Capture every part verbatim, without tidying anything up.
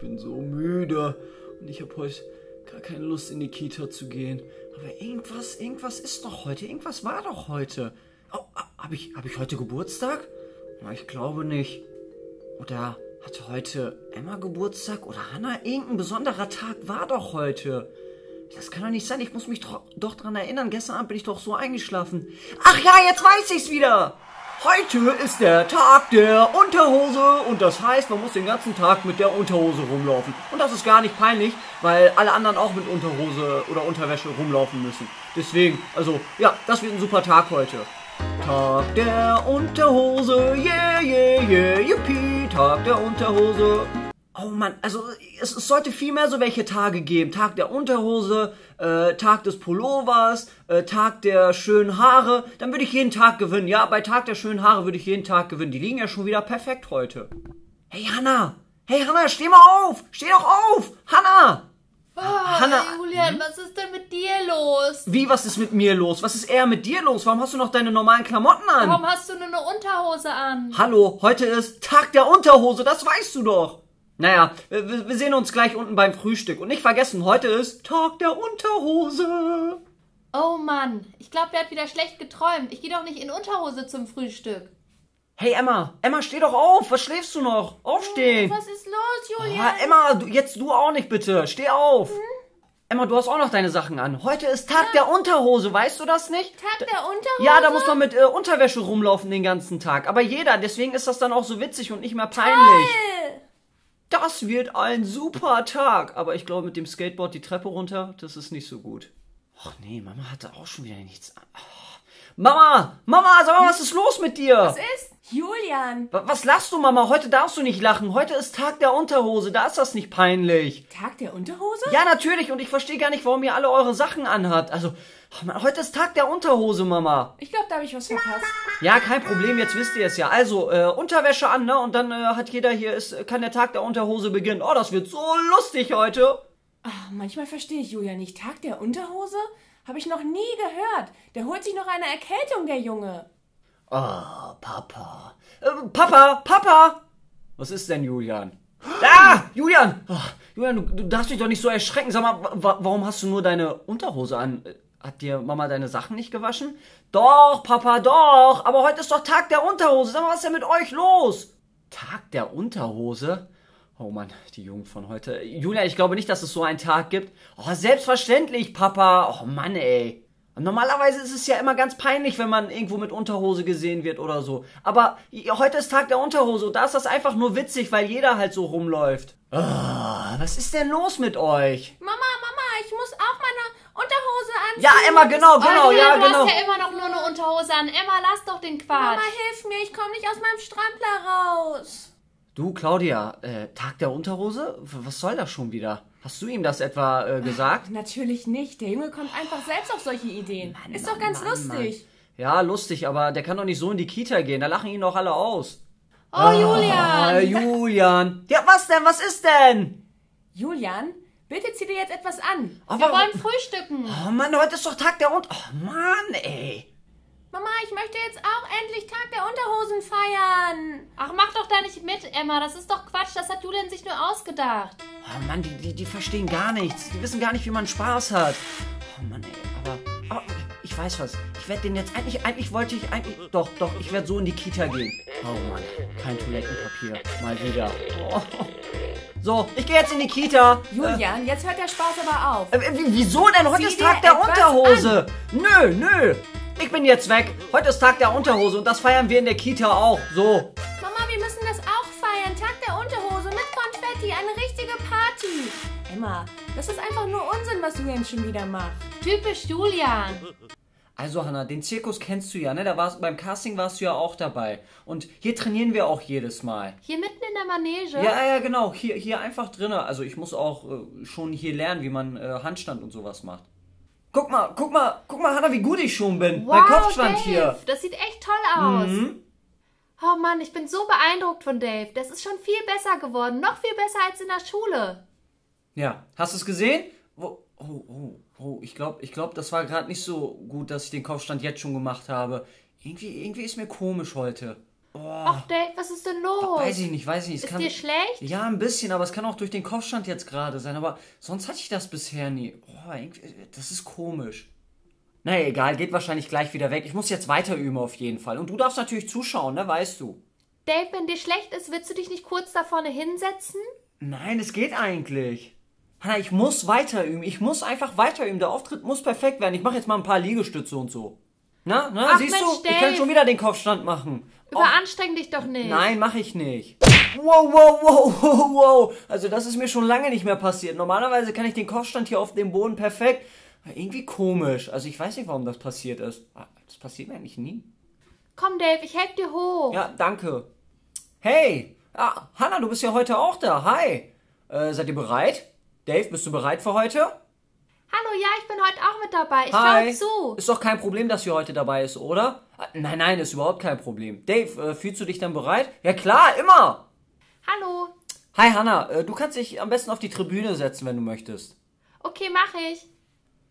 bin so müde und ich habe heute gar keine Lust, in die Kita zu gehen. Aber irgendwas, irgendwas ist doch heute, irgendwas war doch heute. Oh, habe ich, hab ich heute Geburtstag? Na, ich glaube nicht. Oder hatte heute Emma Geburtstag oder Hannah? Irgendein besonderer Tag war doch heute. Das kann doch nicht sein, ich muss mich doch dran erinnern. Gestern Abend bin ich doch so eingeschlafen. Ach ja, jetzt weiß ich's wieder. Heute ist der Tag der Unterhose und das heißt, man muss den ganzen Tag mit der Unterhose rumlaufen. Und das ist gar nicht peinlich, weil alle anderen auch mit Unterhose oder Unterwäsche rumlaufen müssen. Deswegen, also, ja, das wird ein super Tag heute. Tag der Unterhose, yeah, yeah, yeah, yippie, Tag der Unterhose. Oh Mann, also es, es sollte viel mehr so welche Tage geben. Tag der Unterhose, äh, Tag des Pullovers, äh, Tag der schönen Haare. Dann würde ich jeden Tag gewinnen. Ja, bei Tag der schönen Haare würde ich jeden Tag gewinnen. Die liegen ja schon wieder perfekt heute. Hey Hannah, hey Hannah, steh mal auf. Steh doch auf, Hannah. Oh, Hannah, Julian, was ist denn mit dir los? Wie, was ist mit mir los? Was ist eher mit dir los? Warum hast du noch deine normalen Klamotten an? Warum hast du nur eine Unterhose an? Hallo, heute ist Tag der Unterhose, das weißt du doch. Naja, wir, wir sehen uns gleich unten beim Frühstück. Und nicht vergessen, heute ist Tag der Unterhose. Oh Mann, ich glaube, der hat wieder schlecht geträumt. Ich gehe doch nicht in Unterhose zum Frühstück. Hey Emma, Emma, steh doch auf. Was schläfst du noch? Aufstehen. Oh, was ist los, Julian? Oh, Emma, du, jetzt du auch nicht, bitte. Steh auf. Hm? Emma, du hast auch noch deine Sachen an. Heute ist Tag ja. der Unterhose, weißt du das nicht? Tag der Unterhose? Ja, da muss man mit äh, Unterwäsche rumlaufen den ganzen Tag. Aber jeder, deswegen ist das dann auch so witzig und nicht mehr peinlich. Toll. Das wird ein super Tag. Aber ich glaube, mit dem Skateboard die Treppe runter, das ist nicht so gut. Och nee, Mama hatte auch schon wieder nichts an. Oh. Mama, Mama, sag mal, was ist los mit dir? Was ist? Julian. Was, was lachst du, Mama? Heute darfst du nicht lachen. Heute ist Tag der Unterhose. Da ist das nicht peinlich. Tag der Unterhose? Ja, natürlich. Und ich verstehe gar nicht, warum ihr alle eure Sachen anhabt. Also, oh Mann, heute ist Tag der Unterhose, Mama. Ich glaube, da habe ich was verpasst. Ja, kein Problem. Jetzt wisst ihr es ja. Also, äh, Unterwäsche an, ne? Und dann äh, hat jeder hier, ist, kann der Tag der Unterhose beginnen. Oh, das wird so lustig heute. Ach, manchmal verstehe ich Julian nicht. Tag der Unterhose? Habe ich noch nie gehört. Der holt sich noch eine Erkältung, der Junge. Oh, Papa. Äh, Papa, Papa! Was ist denn, Julian? Ah, Julian! Oh, Julian, du, du darfst dich doch nicht so erschrecken. Sag mal, wa warum hast du nur deine Unterhose an? Hat dir Mama deine Sachen nicht gewaschen? Doch, Papa, doch. Aber heute ist doch Tag der Unterhose. Sag mal, was ist denn mit euch los? Tag der Unterhose? Oh Mann, die Jugend von heute. Julian, ich glaube nicht, dass es so einen Tag gibt. Oh, selbstverständlich, Papa. Oh Mann, ey. Normalerweise ist es ja immer ganz peinlich, wenn man irgendwo mit Unterhose gesehen wird oder so. Aber heute ist Tag der Unterhose und da ist das einfach nur witzig, weil jeder halt so rumläuft. Oh, was ist denn los mit euch? Mama, Mama, ich muss auch meine Unterhose anziehen. Ja, Emma, genau, genau, oh, Julian, ja, du genau. Du hast ja immer noch nur eine Unterhose an. Emma, lass doch den Quatsch. Mama, hilf mir, ich komme nicht aus meinem Strampler raus. Du, Claudia, äh, Tag der Unterhose? Was soll das schon wieder? Hast du ihm das etwa äh, gesagt? Ach, natürlich nicht. Der Junge kommt einfach selbst auf solche Ideen. Mann, ist Mann, doch ganz Mann, lustig. Mann. Ja, lustig, aber der kann doch nicht so in die Kita gehen. Da lachen ihn doch alle aus. Oh, oh Julian. Oh, Julian. Ja, was denn? Was ist denn? Julian, bitte zieh dir jetzt etwas an. Aber, wir wollen frühstücken. Oh Mann, heute ist doch Tag der Unterhose. Oh Mann, ey. Mama, ich möchte jetzt auch endlich Tag der Unterhosen feiern. Ach, mach doch da nicht mit, Emma. Das ist doch Quatsch. Das hat Julian sich nur ausgedacht. Oh Mann, die, die, die verstehen gar nichts. Die wissen gar nicht, wie man Spaß hat. Oh Mann, ey. Aber, aber ich weiß was. Ich werde den jetzt eigentlich, eigentlich wollte ich eigentlich... Doch, doch, ich werde so in die Kita gehen. Oh Mann, kein Toilettenpapier. Mal wieder. Oh. So, ich gehe jetzt in die Kita. Julian, äh, jetzt hört der Spaß aber auf. Äh, wieso denn? Heute ist Tag der Unterhose. Nö, nö. Ich bin jetzt weg. Heute ist Tag der Unterhose und das feiern wir in der Kita auch. So. Mama, wir müssen das auch feiern. Tag der Unterhose mit Konfetti. Eine richtige Party. Emma, das ist einfach nur Unsinn, was Julian schon wieder macht. Typisch Julian. Also Hannah, den Zirkus kennst du ja, ne? Da warst, beim Casting warst du ja auch dabei. Und hier trainieren wir auch jedes Mal. Hier mitten in der Manege? Ja, ja, genau. Hier, hier einfach drin. Also ich muss auch äh, schon hier lernen, wie man äh, Handstand und sowas macht. Guck mal, guck mal, guck mal, Hannah, wie gut ich schon bin. Wow, mein Kopfstand Dave, hier. Das sieht echt toll aus. Mhm. Oh Mann, ich bin so beeindruckt von Dave. Das ist schon viel besser geworden. Noch viel besser als in der Schule. Ja, hast du es gesehen? Oh, oh, oh, oh. Ich glaube, ich glaub, das war gerade nicht so gut, dass ich den Kopfstand jetzt schon gemacht habe. Irgendwie, irgendwie ist mir komisch heute. Oh. Ach, Dave, was ist denn los? Weiß ich nicht, weiß ich nicht. Es ist kann, dir schlecht? Ja, ein bisschen, aber es kann auch durch den Kopfstand jetzt gerade sein. Aber sonst hatte ich das bisher nie. Oh, das ist komisch. Naja, egal, geht wahrscheinlich gleich wieder weg. Ich muss jetzt weiter üben auf jeden Fall. Und du darfst natürlich zuschauen, ne, weißt du. Dave, wenn dir schlecht ist, willst du dich nicht kurz da vorne hinsetzen? Nein, es geht eigentlich. Hanna, ich muss weiter üben. Ich muss einfach weiter üben. Der Auftritt muss perfekt werden. Ich mache jetzt mal ein paar Liegestütze und so. Na, na, Ach, siehst Mensch, du? Dave. Ich kann schon wieder den Kopfstand machen. Überanstreng oh. dich doch nicht. Nein, mache ich nicht. Wow, wow, wow, wow, wow. Also das ist mir schon lange nicht mehr passiert. Normalerweise kann ich den Kopfstand hier auf dem Boden perfekt. Irgendwie komisch. Also ich weiß nicht, warum das passiert ist. Das passiert mir eigentlich nie. Komm, Dave, ich helfe dir hoch. Ja, danke. Hey, ah, Hanna, du bist ja heute auch da. Hi. Äh, seid ihr bereit? Dave, bist du bereit für heute? Hallo, ja, ich bin heute auch mit dabei. Ich Hi. schaue zu. Ist doch kein Problem, dass sie heute dabei ist, oder? Nein, nein, ist überhaupt kein Problem. Dave, äh, fühlst du dich dann bereit? Ja klar, immer. Hallo. Hi, Hanna. Äh, du kannst dich am besten auf die Tribüne setzen, wenn du möchtest. Okay, mache ich.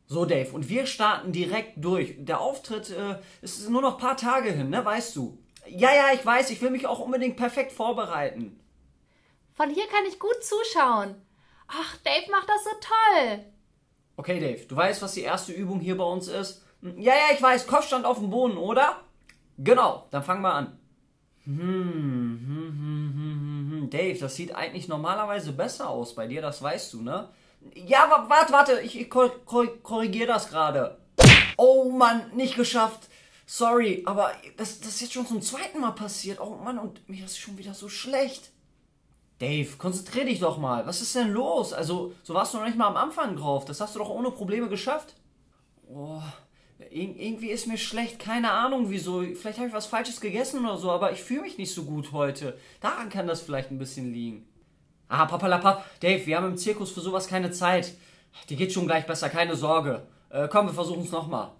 So, Dave, und wir starten direkt durch. Der Auftritt äh, ist nur noch ein paar Tage hin, ne, weißt du? Ja, ja, ich weiß, ich will mich auch unbedingt perfekt vorbereiten. Von hier kann ich gut zuschauen. Ach, Dave macht das so toll. Okay, Dave, du weißt, was die erste Übung hier bei uns ist? Ja, ja, ich weiß, Kopfstand auf dem Boden, oder? Genau, dann fangen wir an. Hm, hm, hm, hm, hm. Dave, das sieht eigentlich normalerweise besser aus bei dir, das weißt du, ne? Ja, warte, warte, ich, ich kor kor korrigiere das gerade. Oh Mann, nicht geschafft. Sorry, aber das, das ist jetzt schon zum zweiten Mal passiert. Oh Mann, und mir ist schon wieder so schlecht. Dave, konzentrier dich doch mal. Was ist denn los? Also, so warst du noch nicht mal am Anfang drauf. Das hast du doch ohne Probleme geschafft. Oh, ir irgendwie ist mir schlecht. Keine Ahnung, wieso. Vielleicht habe ich was Falsches gegessen oder so, aber ich fühle mich nicht so gut heute. Daran kann das vielleicht ein bisschen liegen. Ah, papalapap. Dave, wir haben im Zirkus für sowas keine Zeit. Dir geht schon gleich besser, keine Sorge. Äh, komm, wir versuchen es nochmal.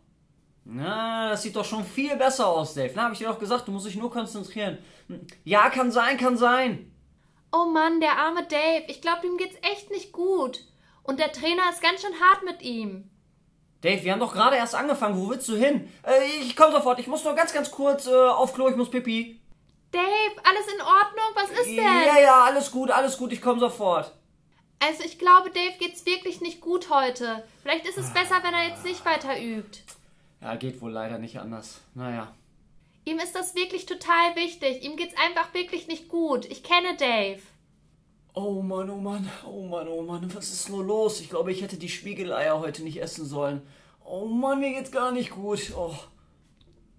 Na, das sieht doch schon viel besser aus, Dave. Na, habe ich dir doch gesagt, du musst dich nur konzentrieren. Ja, kann sein, kann sein. Oh Mann, der arme Dave. Ich glaube, ihm geht's echt nicht gut. Und der Trainer ist ganz schön hart mit ihm. Dave, wir haben doch gerade erst angefangen. Wo willst du hin? Äh, ich komme sofort. Ich muss nur ganz, ganz kurz äh, auf Klo. Ich muss pipi. Dave, alles in Ordnung? Was ist denn? Ja, ja, alles gut, alles gut. Ich komme sofort. Also ich glaube, Dave geht's wirklich nicht gut heute. Vielleicht ist es besser, wenn er jetzt nicht weiter übt. Ja, geht wohl leider nicht anders. Naja. Ihm ist das wirklich total wichtig. Ihm geht's einfach wirklich nicht gut. Ich kenne Dave. Oh Mann, oh Mann, oh Mann, oh Mann. Was ist nur los? Ich glaube, ich hätte die Spiegeleier heute nicht essen sollen. Oh Mann, mir geht's gar nicht gut. Oh.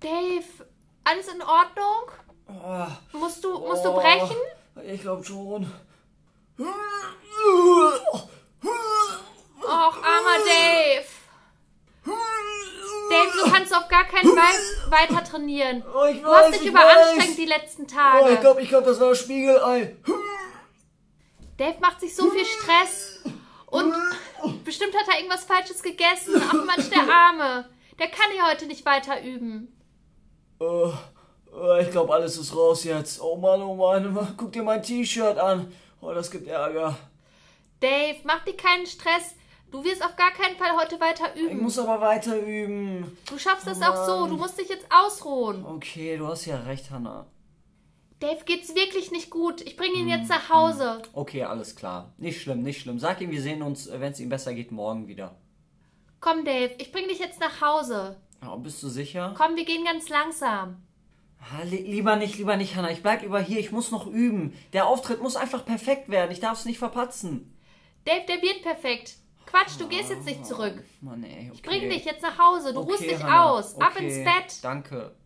Dave, alles in Ordnung? Oh. Musst du, musst oh. du brechen? Ich glaube schon. Och, armer Dave. Dave, du kannst auf gar keinen Fall weiter trainieren. Oh, ich weiß, du hast dich überanstrengt die letzten Tage. Oh, ich glaube, ich glaub, das war Spiegelei. Dave macht sich so viel Stress. Und bestimmt hat er irgendwas Falsches gegessen. Ach Mensch, der Arme. Der kann hier heute nicht weiter üben. Oh, oh, ich glaube, alles ist raus jetzt. Oh Mann, oh Mann, guck dir mein T-Shirt an. Oh, das gibt Ärger. Dave, mach dir keinen Stress. Du wirst auf gar keinen Fall heute weiter üben. Ich muss aber weiter üben. Du schaffst das auch so. Du musst dich jetzt ausruhen. Okay, du hast ja recht, Hanna. Dave geht's wirklich nicht gut. Ich bringe ihn jetzt nach Hause. Okay, alles klar. Nicht schlimm, nicht schlimm. Sag ihm, wir sehen uns, wenn es ihm besser geht, morgen wieder. Komm, Dave, ich bringe dich jetzt nach Hause. Oh, bist du sicher? Komm, wir gehen ganz langsam. Lieber nicht, lieber nicht, Hanna. Ich bleib über hier. Ich muss noch üben. Der Auftritt muss einfach perfekt werden. Ich darf es nicht verpatzen. Dave, der wird perfekt. Quatsch, du gehst jetzt nicht zurück. Mann, ey, okay. Ich bringe dich jetzt nach Hause. Du okay, ruhst dich Hanna. aus. Ab okay, ins Bett. Danke.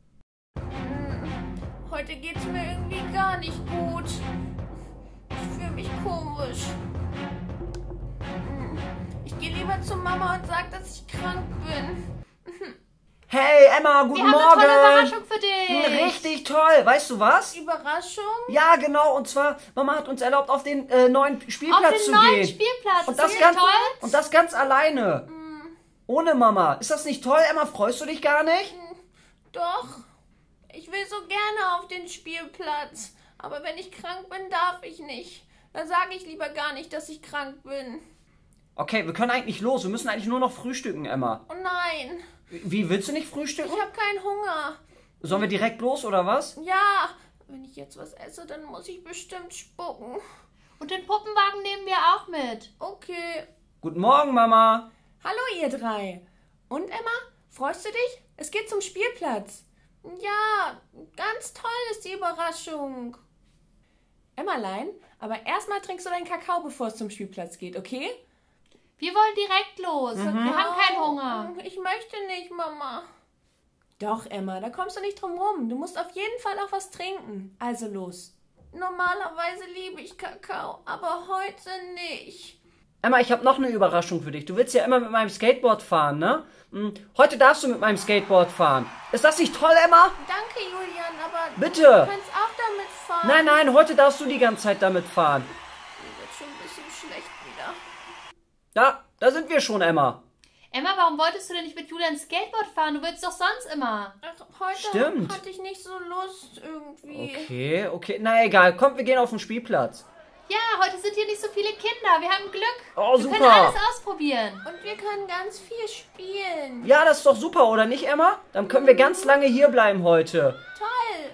Heute geht's mir irgendwie gar nicht gut. Ich fühle mich komisch. Ich gehe lieber zu Mama und sag, dass ich krank bin. Hey, Emma, guten Wir Morgen. Haben eine tolle Überraschung für dich. Richtig toll. Weißt du was? Überraschung? Ja, genau. Und zwar, Mama hat uns erlaubt, auf den äh, neuen Spielplatz auf den zu neuen gehen. Auf den neuen Spielplatz. Und das, das ganz, toll? Und das ganz alleine. Mhm. Ohne Mama. Ist das nicht toll, Emma? Freust du dich gar nicht? Mhm. Doch. Ich will so gerne auf den Spielplatz. Aber wenn ich krank bin, darf ich nicht. Dann sage ich lieber gar nicht, dass ich krank bin. Okay, wir können eigentlich los. Wir müssen eigentlich nur noch frühstücken, Emma. Oh nein. Wie, willst du nicht frühstücken? Ich habe keinen Hunger. Sollen wir direkt los, oder was? Ja, Wenn ich jetzt was esse, dann muss ich bestimmt spucken. Und den Puppenwagen nehmen wir auch mit. Okay. Guten Morgen, Mama. Hallo, ihr drei. Und, Emma, freust du dich? Es geht zum Spielplatz. Ja, ganz toll ist die Überraschung. Emmalein, aber erstmal trinkst du deinen Kakao, bevor es zum Spielplatz geht, okay? Wir wollen direkt los. Mhm. Wir haben keinen Hunger. Ich möchte nicht, Mama. Doch, Emma, da kommst du nicht drum rum. Du musst auf jeden Fall auch was trinken. Also los. Normalerweise liebe ich Kakao, aber heute nicht. Emma, ich habe noch eine Überraschung für dich. Du willst ja immer mit meinem Skateboard fahren, ne? Heute darfst du mit meinem Skateboard fahren. Ist das nicht toll, Emma? Danke, Julian, aber bitte. Du kannst auch damit fahren. Nein, nein, heute darfst du die ganze Zeit damit fahren. Mir wird schon ein bisschen schlecht wieder. Ja, da sind wir schon, Emma. Emma, warum wolltest du denn nicht mit Julian Skateboard fahren? Du willst doch sonst immer. Ach, heute Stimmt. hatte ich nicht so Lust irgendwie. Okay, okay. Na egal, komm, wir gehen auf den Spielplatz. Ja, heute sind hier nicht so viele Kinder. Wir haben Glück. Oh, super. Wir können alles ausprobieren. Und wir können ganz viel spielen. Ja, das ist doch super, oder nicht, Emma? Dann können wir ganz lange hier bleiben heute. Toll.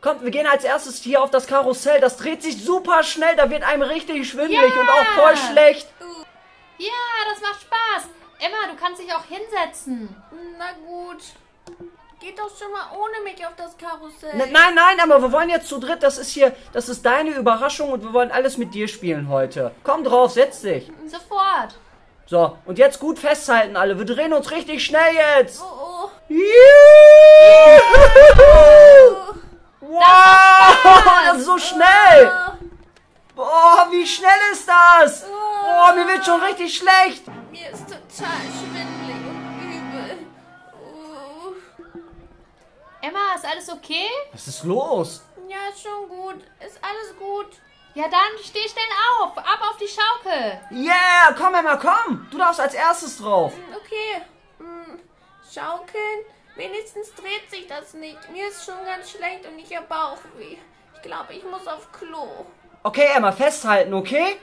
Kommt, wir gehen als erstes hier auf das Karussell. Das dreht sich super schnell. Da wird einem richtig schwindelig ja. und auch voll schlecht. Ja, das macht Spaß. Emma, du kannst dich auch hinsetzen. Na gut. Geht doch schon mal ohne mich auf das Karussell. Nein, nein, nein, aber wir wollen jetzt zu dritt. Das ist hier, das ist deine Überraschung und wir wollen alles mit dir spielen heute. Komm drauf, setz dich. Sofort. So, und jetzt gut festhalten alle. Wir drehen uns richtig schnell jetzt. Oh, oh. Juhu! Juhu! Wow, das, das ist so schnell. Boah, wie schnell ist das? Boah, mir wird schon richtig schlecht. Mir ist total schwindelig und übel. Oh. Emma, ist alles okay? Was ist los? Ja, ist schon gut. Ist alles gut. Ja, dann steh schnell auf. Ab auf die Schaukel. Yeah, komm Emma, komm. Du darfst als erstes drauf. Okay. Schaukeln? Wenigstens dreht sich das nicht. Mir ist schon ganz schlecht und ich habe Bauchweh. Ich glaube, ich muss auf Klo. Okay, Emma, festhalten, okay?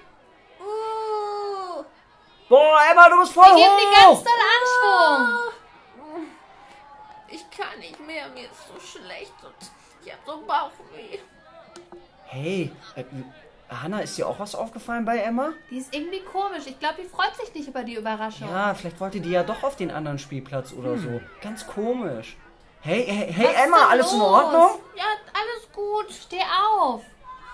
Uh. Boah, Emma, du bist voll hoch. Wir geben dir ganz doll Anschwung. Uh. Ich kann nicht mehr, mir ist so schlecht und ich hab so Bauchweh. Hey, äh, Hannah, ist dir auch was aufgefallen bei Emma? Die ist irgendwie komisch. Ich glaube, die freut sich nicht über die Überraschung. Ja, vielleicht wollte die ja doch auf den anderen Spielplatz oder hm. so. Ganz komisch. Hey, hey, hey Emma, alles los? In Ordnung? Ja, alles gut. Steh auf.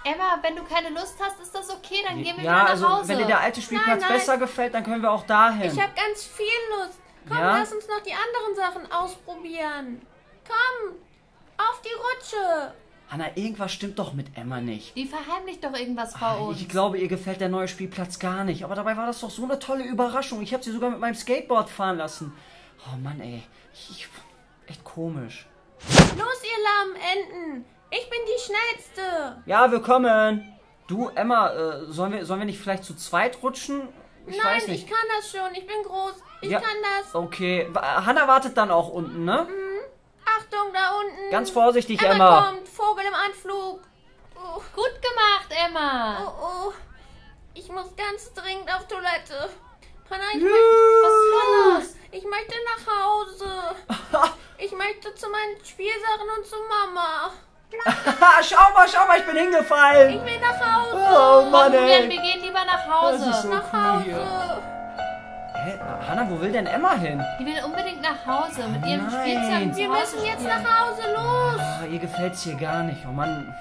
Emma, wenn du keine Lust hast, ist das okay, dann gehen wir ja, wieder nach also, Hause. Ja, also wenn dir der alte Spielplatz nein, nein. besser gefällt, dann können wir auch dahin. Ich habe ganz viel Lust. Komm, ja? lass uns noch die anderen Sachen ausprobieren. Komm, auf die Rutsche. Hannah, irgendwas stimmt doch mit Emma nicht. Die verheimlicht doch irgendwas vor ah, uns. Ich glaube, ihr gefällt der neue Spielplatz gar nicht. Aber dabei war das doch so eine tolle Überraschung. Ich habe sie sogar mit meinem Skateboard fahren lassen. Oh Mann, ey. Ich, ich, echt komisch. Los, ihr lahmen Enten. Ich bin die Schnellste. Ja, wir kommen. Du, Emma, äh, sollen, wir, sollen wir nicht vielleicht zu zweit rutschen? Ich Nein, weiß nicht. Ich kann das schon. Ich bin groß. Ich ja. kann das. Okay. Hannah wartet dann auch unten, ne? Mhm. Achtung, da unten. Ganz vorsichtig, Emma. Emma kommt. Vogel im Anflug. Oh. Gut gemacht, Emma. Oh, oh. Ich muss ganz dringend auf Toilette. Hannah, ich, möchte, was ist los? Ich möchte nach Hause. Ich möchte zu meinen Spielsachen und zu Mama. Schau mal, schau mal, ich bin hingefallen. Ich will nach Hause. Oh Mann, ey. Wir gehen lieber nach Hause. Das ist so nach cool Hause. Hier. Hä? Hannah, wo will denn Emma hin? Die will unbedingt nach Hause mit oh, ihrem Spielzeug. Wir müssen jetzt nach Hause, los. Oh, ihr gefällt's hier gar nicht. Oh Mann.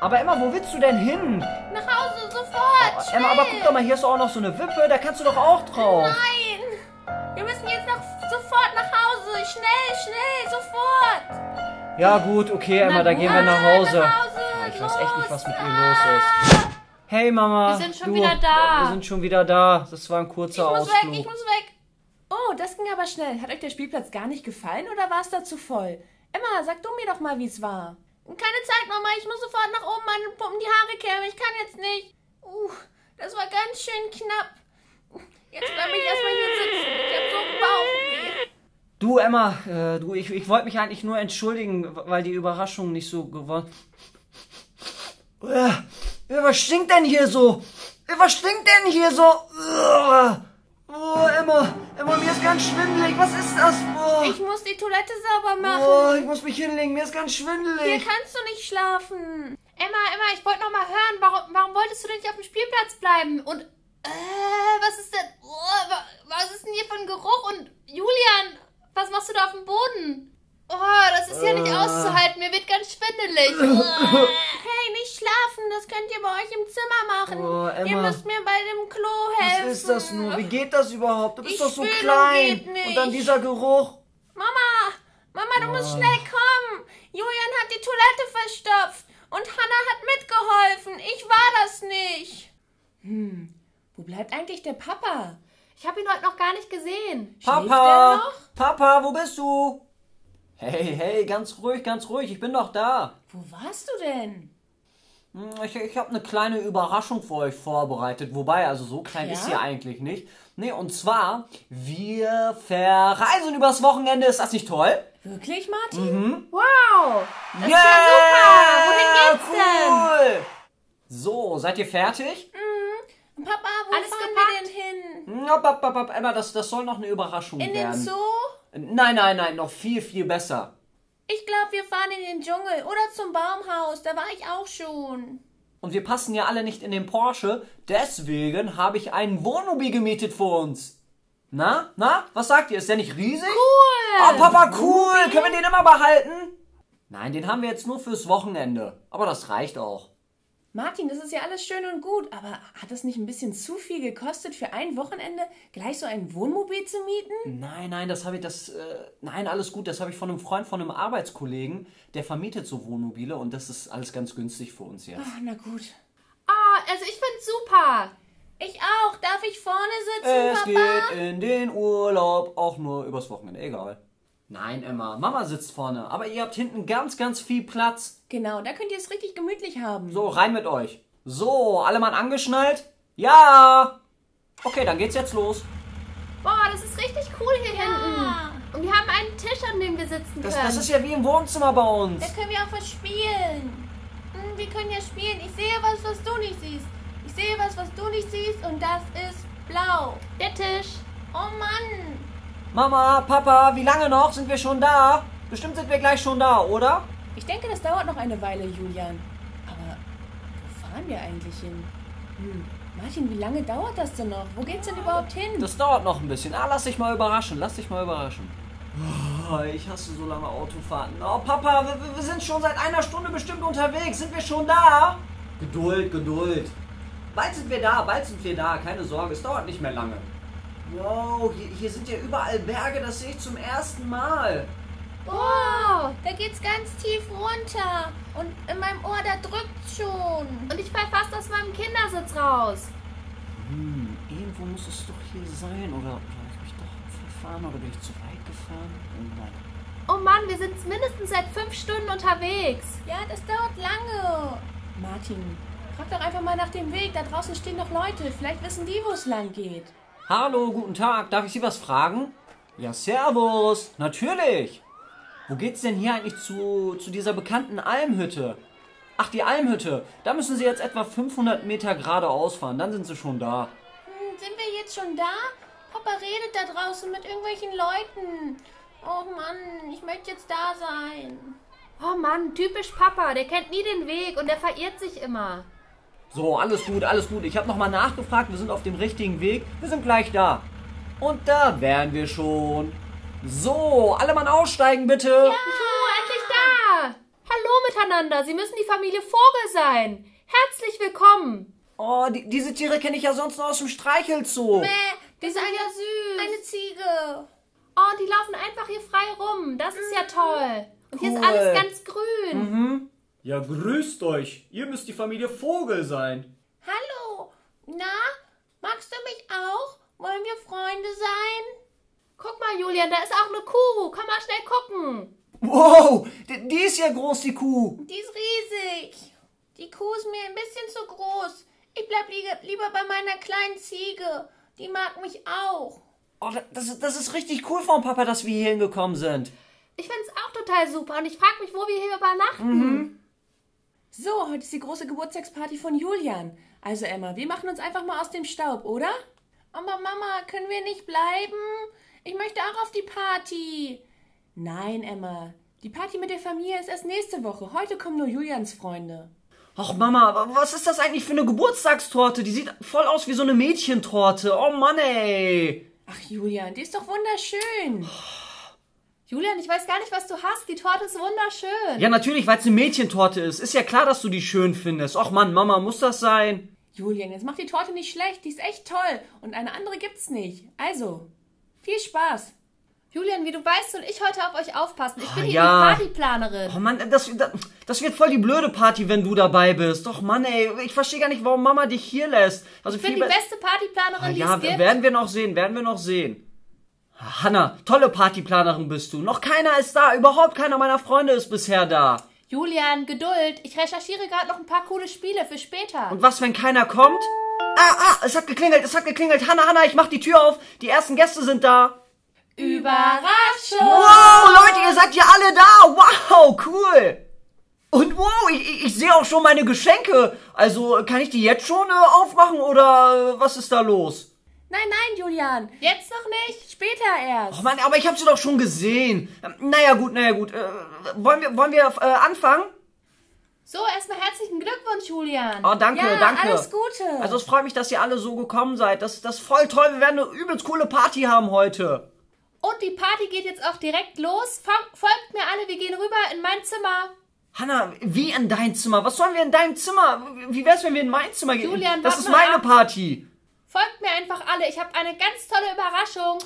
Aber Emma, wo willst du denn hin? Nach Hause, sofort. Oh, Emma, aber guck doch mal, hier ist auch noch so eine Wippe. Da kannst du doch auch drauf. Nein. Wir müssen jetzt noch sofort nach Hause. Schnell, schnell, sofort. Ja gut, okay Emma, da gehen wir nach Hause. Nach Hause oh, ich los. weiß echt nicht, was mit mir ah. los ist. Hey Mama, wir sind schon du, wieder da. Wir sind schon wieder da. Das war ein kurzer Ausflug. Ich muss weg, ich muss weg. Oh, das ging aber schnell. Hat euch der Spielplatz gar nicht gefallen oder war es da zu voll? Emma, sag du mir doch mal, wie es war. Keine Zeit, Mama. Ich muss sofort nach oben meine Pumpen die Haare kämmen. Ich kann jetzt nicht. Uh, das war ganz schön knapp. Jetzt bleib ich erstmal hier sitzen. Ich hab so einen Bauch. Du, Emma, äh, du, ich, ich wollte mich eigentlich nur entschuldigen, weil die Überraschung nicht so geworden... Äh, was stinkt denn hier so? Was stinkt denn hier so? Äh, oh, Emma, Immer, mir ist ganz schwindelig. Was ist das? Oh. Ich muss die Toilette sauber machen. Oh, ich muss mich hinlegen. Mir ist ganz schwindelig. Hier kannst du nicht schlafen. Emma, Emma, ich wollte noch mal hören. Warum, warum wolltest du denn nicht auf dem Spielplatz bleiben? Und, äh, was ist denn? Oh, was ist denn hier für ein Geruch? Und, Julian, was machst du da auf dem Boden? Oh, das ist ja nicht auszuhalten. Mir wird ganz schwindelig. Hey, nicht schlafen. Das könnt ihr bei euch im Zimmer machen. Oh, Emma, ihr müsst mir bei dem Klo helfen. Was ist das nur? Wie geht das überhaupt? Du bist ich doch so spüre, klein. Geht nicht. Und dann dieser Geruch. Mama, Mama, du oh. musst schnell kommen. Julian hat die Toilette verstopft. Und Hannah hat mitgeholfen. Ich war das nicht. Hm, wo bleibt eigentlich der Papa? Ich habe ihn heute noch gar nicht gesehen. Papa, noch? Papa, wo bist du? Hey, hey, ganz ruhig, ganz ruhig, ich bin doch da. Wo warst du denn? Ich, ich habe eine kleine Überraschung für euch vorbereitet, wobei, also so klein ja? ist sie eigentlich nicht. Nee, und zwar, wir verreisen übers Wochenende, ist das nicht toll? Wirklich, Martin? Mhm. Wow, das yeah! ist ja super, wohin geht's cool. denn? So, seid ihr fertig? Mhm. Papa, wo Alles fahren gepackt? wir denn hin? Ja, pap, pap, pap, Emma, das, das soll noch eine Überraschung in werden. In den Zoo? Nein, nein, nein, noch viel, viel besser. Ich glaube, wir fahren in den Dschungel oder zum Baumhaus, da war ich auch schon. Und wir passen ja alle nicht in den Porsche, deswegen habe ich einen Wohnmobil gemietet für uns. Na, na, was sagt ihr, ist der nicht riesig? Cool! Oh, Papa, cool, können wir den immer behalten? Nein, den haben wir jetzt nur fürs Wochenende, aber das reicht auch. Martin, das ist ja alles schön und gut, aber hat es nicht ein bisschen zu viel gekostet, für ein Wochenende gleich so ein Wohnmobil zu mieten? Nein, nein, das habe ich, das, äh, nein, alles gut, das habe ich von einem Freund, von einem Arbeitskollegen, der vermietet so Wohnmobile und das ist alles ganz günstig für uns jetzt. Ach, na gut. Ah, also ich find's super. Ich auch. Darf ich vorne sitzen, es Papa? Es geht in den Urlaub, auch nur übers Wochenende, egal. Nein, Emma, Mama sitzt vorne, aber ihr habt hinten ganz, ganz viel Platz. Genau, da könnt ihr es richtig gemütlich haben. So, rein mit euch. So, alle Mann angeschnallt? Ja! Okay, dann geht's jetzt los. Boah, das ist richtig cool hier ja. hinten. Und wir haben einen Tisch, an dem wir sitzen das, können. Das ist ja wie im Wohnzimmer bei uns. Da können wir auch was spielen. Hm, wir können ja spielen. Ich sehe was, was du nicht siehst. Ich sehe was, was du nicht siehst und das ist blau. Der Tisch. Oh Mann. Mama, Papa, wie lange noch? Sind wir schon da? Bestimmt sind wir gleich schon da, oder? Ich denke, das dauert noch eine Weile, Julian. Aber wo fahren wir eigentlich hin? Hm. Martin, wie lange dauert das denn noch? Wo geht's denn überhaupt hin? Das dauert noch ein bisschen. Ah, lass dich mal überraschen, lass dich mal überraschen. Oh, ich hasse so lange Autofahrten. Oh, Papa, wir, wir sind schon seit einer Stunde bestimmt unterwegs. Sind wir schon da? Geduld, Geduld. Bald sind wir da, bald sind wir da. Keine Sorge, es dauert nicht mehr lange. Wow, hier, hier sind ja überall Berge, das sehe ich zum ersten Mal. Wow, da geht's ganz tief runter. Und in meinem Ohr, da drückt's schon. Und ich fall fast aus meinem Kindersitz raus. Hm, irgendwo muss es doch hier sein. Oder, oder habe ich mich doch verfahren oder bin ich zu weit gefahren? Oh Mann. Oh Mann, wir sind mindestens seit fünf Stunden unterwegs. Ja, das dauert lange. Martin, frag doch einfach mal nach dem Weg. Da draußen stehen noch Leute. Vielleicht wissen die, wo es lang geht. Hallo, guten Tag. Darf ich Sie was fragen? Ja, servus. Natürlich. Wo geht's denn hier eigentlich zu, zu dieser bekannten Almhütte? Ach, die Almhütte. Da müssen Sie jetzt etwa fünfhundert Meter geradeaus fahren. Dann sind Sie schon da. Hm, sind wir jetzt schon da? Papa redet da draußen mit irgendwelchen Leuten. Oh Mann, ich möchte jetzt da sein. Oh Mann, typisch Papa. Der kennt nie den Weg und der verirrt sich immer. So, alles gut, alles gut. Ich habe nochmal nachgefragt. Wir sind auf dem richtigen Weg. Wir sind gleich da. Und da wären wir schon. So, alle Mann aussteigen, bitte. Ja, endlich da. Hallo miteinander. Sie müssen die Familie Vogel sein. Herzlich willkommen. Oh, die, diese Tiere kenne ich ja sonst nur aus dem Streichelzoo. Mäh, die sind ja süß. Eine Ziege. Oh, die laufen einfach hier frei rum. Das ist ja toll. Und hier cool. ist alles ganz grün. Mhm. Ja, grüßt euch. Ihr müsst die Familie Vogel sein. Hallo. Na, magst du mich auch? Wollen wir Freunde sein? Guck mal, Julian, da ist auch eine Kuh. Komm mal schnell gucken. Wow, die, die ist ja groß, die Kuh. Die ist riesig. Die Kuh ist mir ein bisschen zu groß. Ich bleib lieber bei meiner kleinen Ziege. Die mag mich auch. Oh, das, das ist richtig cool von Papa, dass wir hier hingekommen sind. Ich find's auch total super und ich frage mich, wo wir hier übernachten. Mhm. So, heute ist die große Geburtstagsparty von Julian. Also Emma, wir machen uns einfach mal aus dem Staub, oder? Aber Mama, können wir nicht bleiben? Ich möchte auch auf die Party. Nein, Emma. Die Party mit der Familie ist erst nächste Woche. Heute kommen nur Julians Freunde. Ach Mama, was ist das eigentlich für eine Geburtstagstorte? Die sieht voll aus wie so eine Mädchentorte. Oh Mann, ey. Ach Julian, die ist doch wunderschön. Oh. Julian, ich weiß gar nicht, was du hast. Die Torte ist wunderschön. Ja, natürlich, weil es eine Mädchentorte ist. Ist ja klar, dass du die schön findest. Och Mann, Mama, muss das sein? Julian, jetzt mach die Torte nicht schlecht. Die ist echt toll. Und eine andere gibt's nicht. Also, viel Spaß. Julian, wie du weißt, soll ich heute auf euch aufpassen. Ich bin hier ja. die Partyplanerin. Oh Mann, das, das, das wird voll die blöde Party, wenn du dabei bist. Doch Mann, ey, ich verstehe gar nicht, warum Mama dich hier lässt. Also ich bin die be beste Partyplanerin, die es gibt. Ja, werden wir noch sehen, werden wir noch sehen. Hanna, tolle Partyplanerin bist du. Noch keiner ist da, überhaupt keiner meiner Freunde ist bisher da. Julian, Geduld, ich recherchiere gerade noch ein paar coole Spiele für später. Und was, wenn keiner kommt? Ah, ah, es hat geklingelt, es hat geklingelt. Hanna, Hanna, ich mach die Tür auf. Die ersten Gäste sind da. Überraschung! Wow, Leute, ihr seid ja alle da! Wow, cool! Und wow, ich, ich sehe auch schon meine Geschenke. Also, kann ich die jetzt schon äh, aufmachen oder äh, was ist da los? Nein, nein, Julian. Jetzt noch nicht, später erst. Oh Mann, aber ich habe sie doch schon gesehen. Ähm, naja gut, naja gut. Äh, wollen wir, wollen wir äh, anfangen? So, erstmal herzlichen Glückwunsch, Julian. Oh, danke, ja, danke. Alles Gute. Also, es freut mich, dass ihr alle so gekommen seid. Das, das ist voll toll. Wir werden eine übelst coole Party haben heute. Und die Party geht jetzt auch direkt los. Folgt mir alle, wir gehen rüber in mein Zimmer. Hanna, wie in dein Zimmer? Was sollen wir in deinem Zimmer? Wie wär's, wenn wir in mein Zimmer gehen? Julian, das ist meine Party. Folgt mir einfach alle. Ich habe eine ganz tolle Überraschung.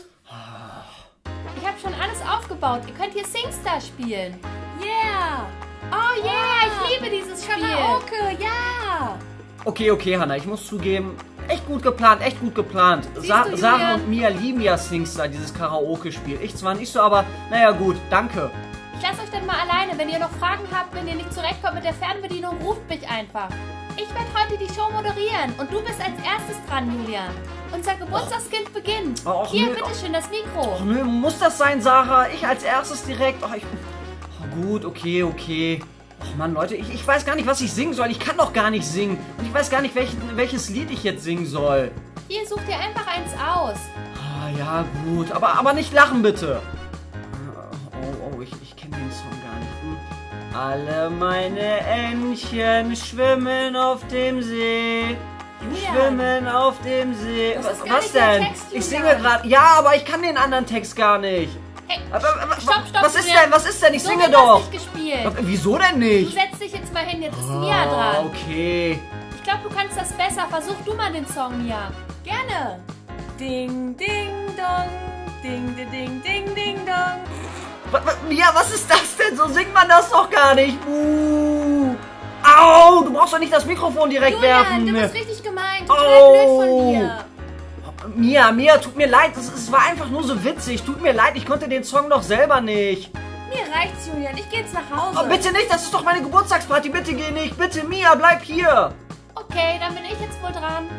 Ich habe schon alles aufgebaut. Ihr könnt hier SingStar spielen. Yeah. Oh yeah, wow. Ich liebe dieses Spiel. Karaoke, ja. Okay, okay, Hanna, ich muss zugeben... Echt gut geplant, echt gut geplant. Sa du, Sarah und Mia lieben ja SingStar, dieses Karaoke-Spiel. Ich zwar nicht so, aber naja gut, danke. Ich lasse euch dann mal alleine. Wenn ihr noch Fragen habt, wenn ihr nicht zurechtkommt mit der Fernbedienung, ruft mich einfach. Ich werde heute die Show moderieren und du bist als erstes dran, Julian. Unser Geburtstagskind oh. beginnt. Oh, Hier, nö, bitteschön, das Mikro. Oh, nö, muss das sein, Sarah? Ich als erstes direkt. Oh, ich, oh, gut, okay, okay. Och Mann, Leute, ich, ich weiß gar nicht, was ich singen soll. Ich kann doch gar nicht singen. Und ich weiß gar nicht, welch, welches Lied ich jetzt singen soll. Hier, such dir einfach eins aus. Ah, ja, gut. Aber, aber nicht lachen, bitte. Oh, oh, ich, ich kenne den Song gar nicht. Hm. Alle meine Entchen schwimmen auf dem See. Julian. Schwimmen auf dem See. Das was ist gar was nicht denn? Der Text, ich singe gerade. Ja, aber ich kann den anderen Text gar nicht. Hey, aber, aber, stopp, stopp, was ist denn? Was ist denn? Ich so singe doch. Nicht gespielt. Wieso denn nicht? Du setzt dich jetzt mal hin, jetzt ist oh, Mia dran. Okay. Ich glaube, du kannst das besser. Versuch du mal den Song, Mia. Gerne. Ding, ding, dong. Ding, ding, ding, ding, dong. Was, was, Mia, was ist das denn? So singt man das doch gar nicht. Uh. Au, du brauchst doch nicht das Mikrofon direkt Julian, werfen. Du bist richtig gemeint. Total oh. blöd von dir. Mia, Mia, tut mir leid, es, es war einfach nur so witzig. Tut mir leid, ich konnte den Song doch selber nicht. Mir reicht's, Julian, ich geh jetzt nach Hause. Oh, bitte nicht, das ist doch meine Geburtstagsparty, bitte geh nicht. Bitte, Mia, bleib hier. Okay, dann bin ich jetzt wohl dran.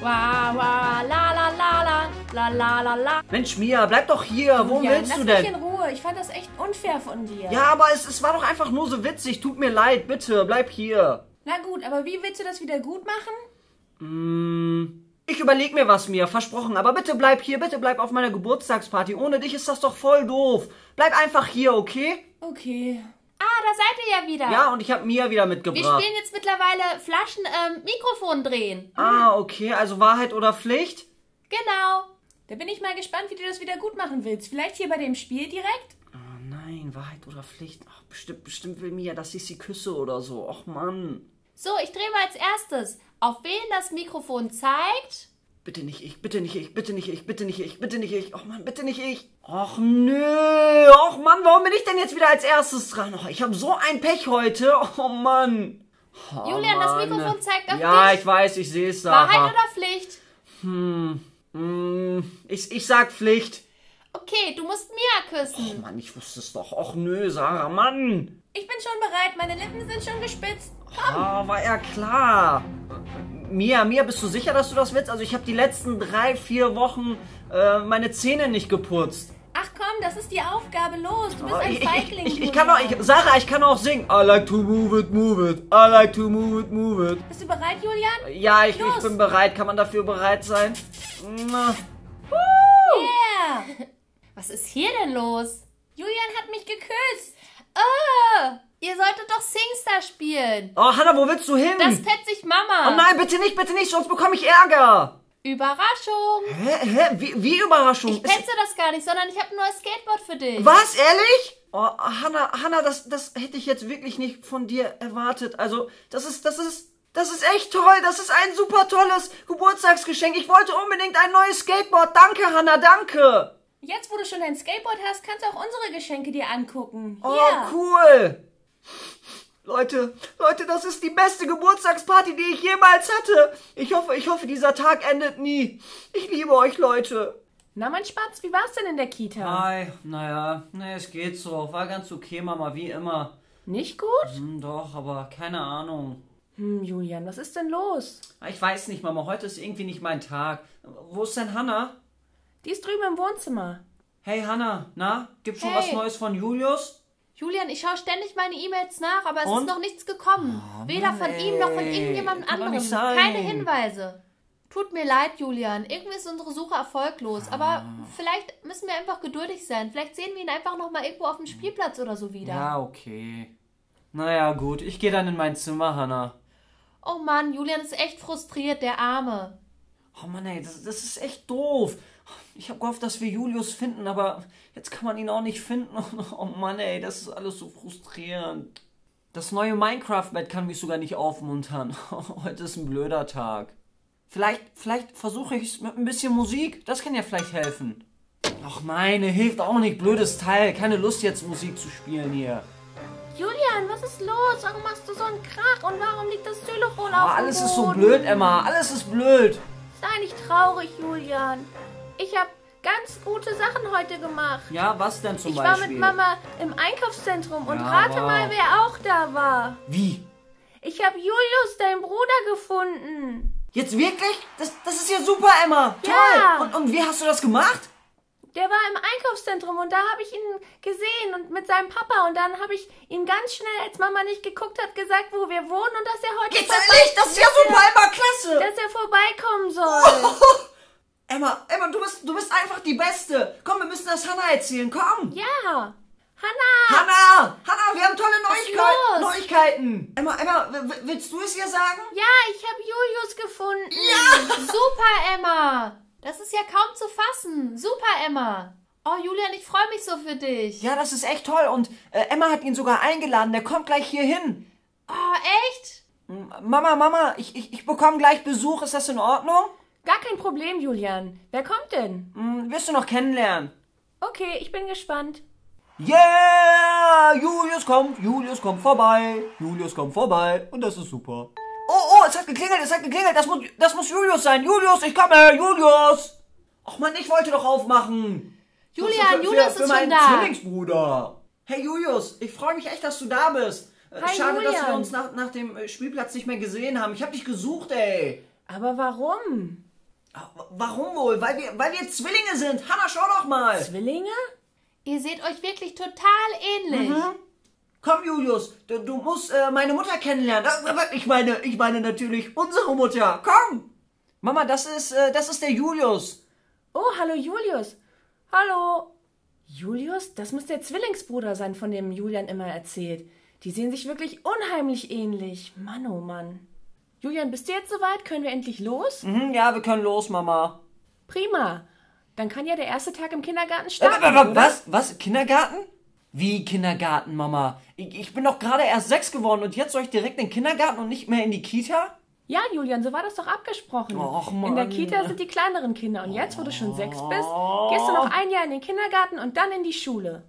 Wa, wa, la, la, la, la, la, la, la. Mensch, Mia, bleib doch hier, wo Julian, willst du denn? Lass mich in Ruhe, ich fand das echt unfair von dir. Ja, aber es, es war doch einfach nur so witzig, tut mir leid, bitte, bleib hier. Na gut, aber wie willst du das wieder gut machen? Hm... Ich überleg mir was, Mia, versprochen, aber bitte bleib hier, bitte bleib auf meiner Geburtstagsparty. Ohne dich ist das doch voll doof. Bleib einfach hier, okay? Okay. Ah, da seid ihr ja wieder. Ja, und ich habe Mia wieder mitgebracht. Wir spielen jetzt mittlerweile Flaschen, ähm, Mikrofon drehen. Ah, okay, also Wahrheit oder Pflicht? Genau. Da bin ich mal gespannt, wie du das wieder gut machen willst. Vielleicht hier bei dem Spiel direkt? Oh nein, Wahrheit oder Pflicht? Ach, bestimmt, bestimmt will Mia, dass ich sie küsse oder so. Och Mann. So, ich drehe mal als erstes. Auf wen das Mikrofon zeigt? Bitte nicht ich, bitte nicht ich, bitte nicht ich, bitte nicht ich, bitte nicht ich. Och Mann, bitte nicht ich. Och nö. Och Mann, warum bin ich denn jetzt wieder als erstes dran? Och, ich habe so ein Pech heute. Oh Mann. Oh, Julian, Mann. Das Mikrofon zeigt auf ja, dich. Ja, ich weiß, ich sehe es da. Wahrheit oder Pflicht? Hm. hm. Ich, ich sag Pflicht. Okay, du musst Mia küssen. Oh Mann, ich wusste es doch. Och nö, Sarah, Mann. Ich bin schon bereit, meine Lippen sind schon gespitzt. Komm. Oh, war ja klar. Mia, Mia, bist du sicher, dass du das willst? Also ich habe die letzten drei, vier Wochen äh, meine Zähne nicht geputzt. Ach komm, das ist die Aufgabe, los, du bist oh, ein ich, Feigling. Ich, ich, ich kann auch, ich, Sarah, ich kann auch singen. I like to move it, move it, I like to move it, move it. Bist du bereit, Julian? Ja, ich, ich bin bereit. Kann man dafür bereit sein? Na. Yeah. Was ist hier denn los? Julian hat mich geküsst. Oh, ihr solltet doch Singstar spielen. Oh, Hannah, wo willst du hin? Das petzt sich Mama. Oh nein, bitte nicht, bitte nicht, sonst bekomme ich Ärger. Überraschung. Hä? Hä? Wie, wie Überraschung? Ich petze das gar nicht, sondern ich habe ein neues Skateboard für dich. Was? Ehrlich? Oh, Hannah, Hannah, das, das hätte ich jetzt wirklich nicht von dir erwartet. Also, das ist, das ist... Das ist echt toll, das ist ein super tolles Geburtstagsgeschenk. Ich wollte unbedingt ein neues Skateboard. Danke, Hannah, danke. Jetzt, wo du schon dein Skateboard hast, kannst du auch unsere Geschenke dir angucken. Oh, yeah. Cool. Leute, Leute, das ist die beste Geburtstagsparty, die ich jemals hatte. Ich hoffe, ich hoffe, dieser Tag endet nie. Ich liebe euch, Leute. Na, mein Spatz, wie war's denn in der Kita? Hi, naja, na, es geht so. War ganz okay, Mama, wie immer. Nicht gut? Hm, doch, aber keine Ahnung. Hm, Julian, was ist denn los? Ich weiß nicht, Mama. Heute ist irgendwie nicht mein Tag. Wo ist denn Hannah? Die ist drüben im Wohnzimmer. Hey, Hannah, na? Gibt's hey. schon was Neues von Julius? Julian, ich schaue ständig meine E-Mails nach, aber es Und? ist noch nichts gekommen. Oh, Weder Mann, von ey. ihm noch von irgendjemandem anderem. Keine Hinweise. Tut mir leid, Julian. Irgendwie ist unsere Suche erfolglos. Ah. Aber vielleicht müssen wir einfach geduldig sein. Vielleicht sehen wir ihn einfach nochmal irgendwo auf dem Spielplatz oder so wieder. Ja, okay. Naja, gut. Ich gehe dann in mein Zimmer, Hannah. Oh Mann, Julian ist echt frustriert, der Arme. Oh Mann, ey, das, das ist echt doof. Ich habe gehofft, dass wir Julius finden, aber jetzt kann man ihn auch nicht finden. Oh Mann, ey, das ist alles so frustrierend. Das neue Minecraft-Bett kann mich sogar nicht aufmuntern. Heute ist ein blöder Tag. Vielleicht, vielleicht versuche ich es mit ein bisschen Musik. Das kann ja vielleicht helfen. Ach meine, hilft auch nicht, blödes Teil. Keine Lust jetzt, Musik zu spielen hier. Julian, was ist los? Warum machst du so einen Krach? Und warum liegt das Telefon oh, auf dem Alles Boden? Ist so blöd, Emma. Alles ist blöd. Sei nicht traurig, Julian. Ich habe ganz gute Sachen heute gemacht. Ja, was denn zum ich Beispiel? Ich war mit Mama im Einkaufszentrum und ja, rate aber... mal, wer auch da war. Wie? Ich habe Julius, deinen Bruder, gefunden. Jetzt wirklich? Das, das ist ja super, Emma. Toll. Ja. Und, und wie hast du das gemacht? Der war im Einkaufszentrum und da habe ich ihn gesehen und mit seinem Papa und dann habe ich ihm ganz schnell, als Mama nicht geguckt hat, gesagt, wo wir wohnen und dass er heute... Jetzt ehrlich, das ist ja super, Emma, klasse! Dass er vorbeikommen soll. Oh, Emma, Emma, du bist, du bist einfach die Beste. Komm, wir müssen das Hannah erzählen, komm. Ja, Hannah. Hannah, Hannah, wir haben tolle Neuigkeiten. Neuigkeiten. Emma, Emma, willst du es ihr sagen? Ja, ich habe Julius gefunden. Ja. Super, Emma. Das ist ja kaum zu fassen. Super, Emma. Oh, Julian, ich freue mich so für dich. Ja, das ist echt toll. Und äh, Emma hat ihn sogar eingeladen. Der kommt gleich hier hin. Oh, echt? M Mama, Mama, ich, ich, ich bekomme gleich Besuch. Ist das in Ordnung? Gar kein Problem, Julian. Wer kommt denn? M wirst du noch kennenlernen. Okay, ich bin gespannt. Yeah! Julius kommt, Julius kommt vorbei. Julius kommt vorbei. Und das ist super. Oh, oh, es hat geklingelt, es hat geklingelt. Das muss, das muss Julius sein. Julius, ich komme, Julius. Och Mann, ich wollte doch aufmachen. Julian, für, Julius für, für ist schon da. Zwillingsbruder. Hey Julius, ich freue mich echt, dass du da bist. Hi, Schade, Julian. dass wir uns nach, nach dem Spielplatz nicht mehr gesehen haben. Ich habe dich gesucht, ey. Aber warum? Warum wohl? Weil wir, weil wir Zwillinge sind. Hannah, schau doch mal. Zwillinge? Ihr seht euch wirklich total ähnlich. Mhm. Komm, Julius, du, du musst äh, meine Mutter kennenlernen. Ich meine, ich meine natürlich unsere Mutter. Komm! Mama, das ist, äh, das ist der Julius. Oh, hallo Julius. Hallo. Julius, das muss der Zwillingsbruder sein, von dem Julian immer erzählt. Die sehen sich wirklich unheimlich ähnlich. Mann, oh Mann. Julian, bist du jetzt soweit? Können wir endlich los? Mhm, ja, wir können los, Mama. Prima. Dann kann ja der erste Tag im Kindergarten starten. Äh, äh, äh, was? Was? Kindergarten? Wie Kindergarten, Mama? Ich, ich bin doch gerade erst sechs geworden und jetzt soll ich direkt in den Kindergarten und nicht mehr in die Kita? Ja, Julian, so war das doch abgesprochen. Och, Mann. In der Kita sind die kleineren Kinder und jetzt, wo du schon sechs bist, gehst du noch ein Jahr in den Kindergarten und dann in die Schule.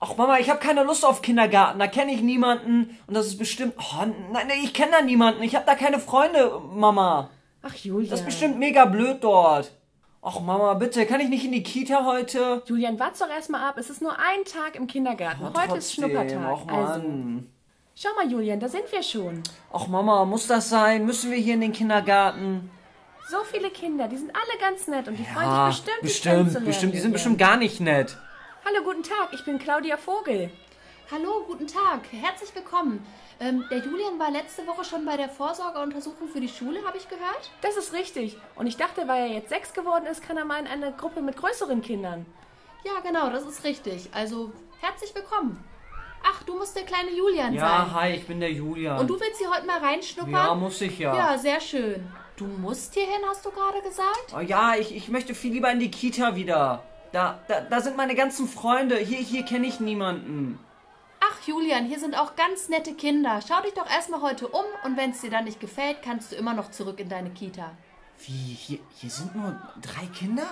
Ach, Mama, ich habe keine Lust auf Kindergarten. Da kenne ich niemanden und das ist bestimmt... Oh, nein, ich kenne da niemanden. Ich habe da keine Freunde, Mama. Ach, Julian. Das ist bestimmt mega blöd dort. Och Mama, bitte, kann ich nicht in die Kita heute? Julian, warte doch erstmal ab. Es ist nur ein Tag im Kindergarten. Ja, heute trotzdem ist Schnuppertag. Och Mann. Also, schau mal, Julian, da sind wir schon. Och Mama, muss das sein? Müssen wir hier in den Kindergarten? So viele Kinder, die sind alle ganz nett und die ja, freuen sich bestimmt, bestimmt, bestimmt. Die sind Julian. bestimmt gar nicht nett. Hallo, guten Tag, ich bin Familie Vogel. Hallo, guten Tag, herzlich willkommen. Ähm, der Julian war letzte Woche schon bei der Vorsorgeuntersuchung für die Schule, habe ich gehört? Das ist richtig. Und ich dachte, weil er jetzt sechs geworden ist, kann er mal in eine Gruppe mit größeren Kindern. Ja, genau, das ist richtig. Also, herzlich willkommen. Ach, du musst der kleine Julian ja, sein. Ja, hi, ich bin der Julian. Und du willst hier heute mal reinschnuppern? Ja, muss ich ja. Ja, sehr schön. Du musst hier hin, hast du gerade gesagt? Oh, ja, ich, ich möchte viel lieber in die Kita wieder. Da, da, da sind meine ganzen Freunde. Hier, hier kenne ich niemanden. Ach, Julian, hier sind auch ganz nette Kinder. Schau dich doch erstmal heute um und wenn es dir dann nicht gefällt, kannst du immer noch zurück in deine Kita. Wie, hier, hier sind nur drei Kinder?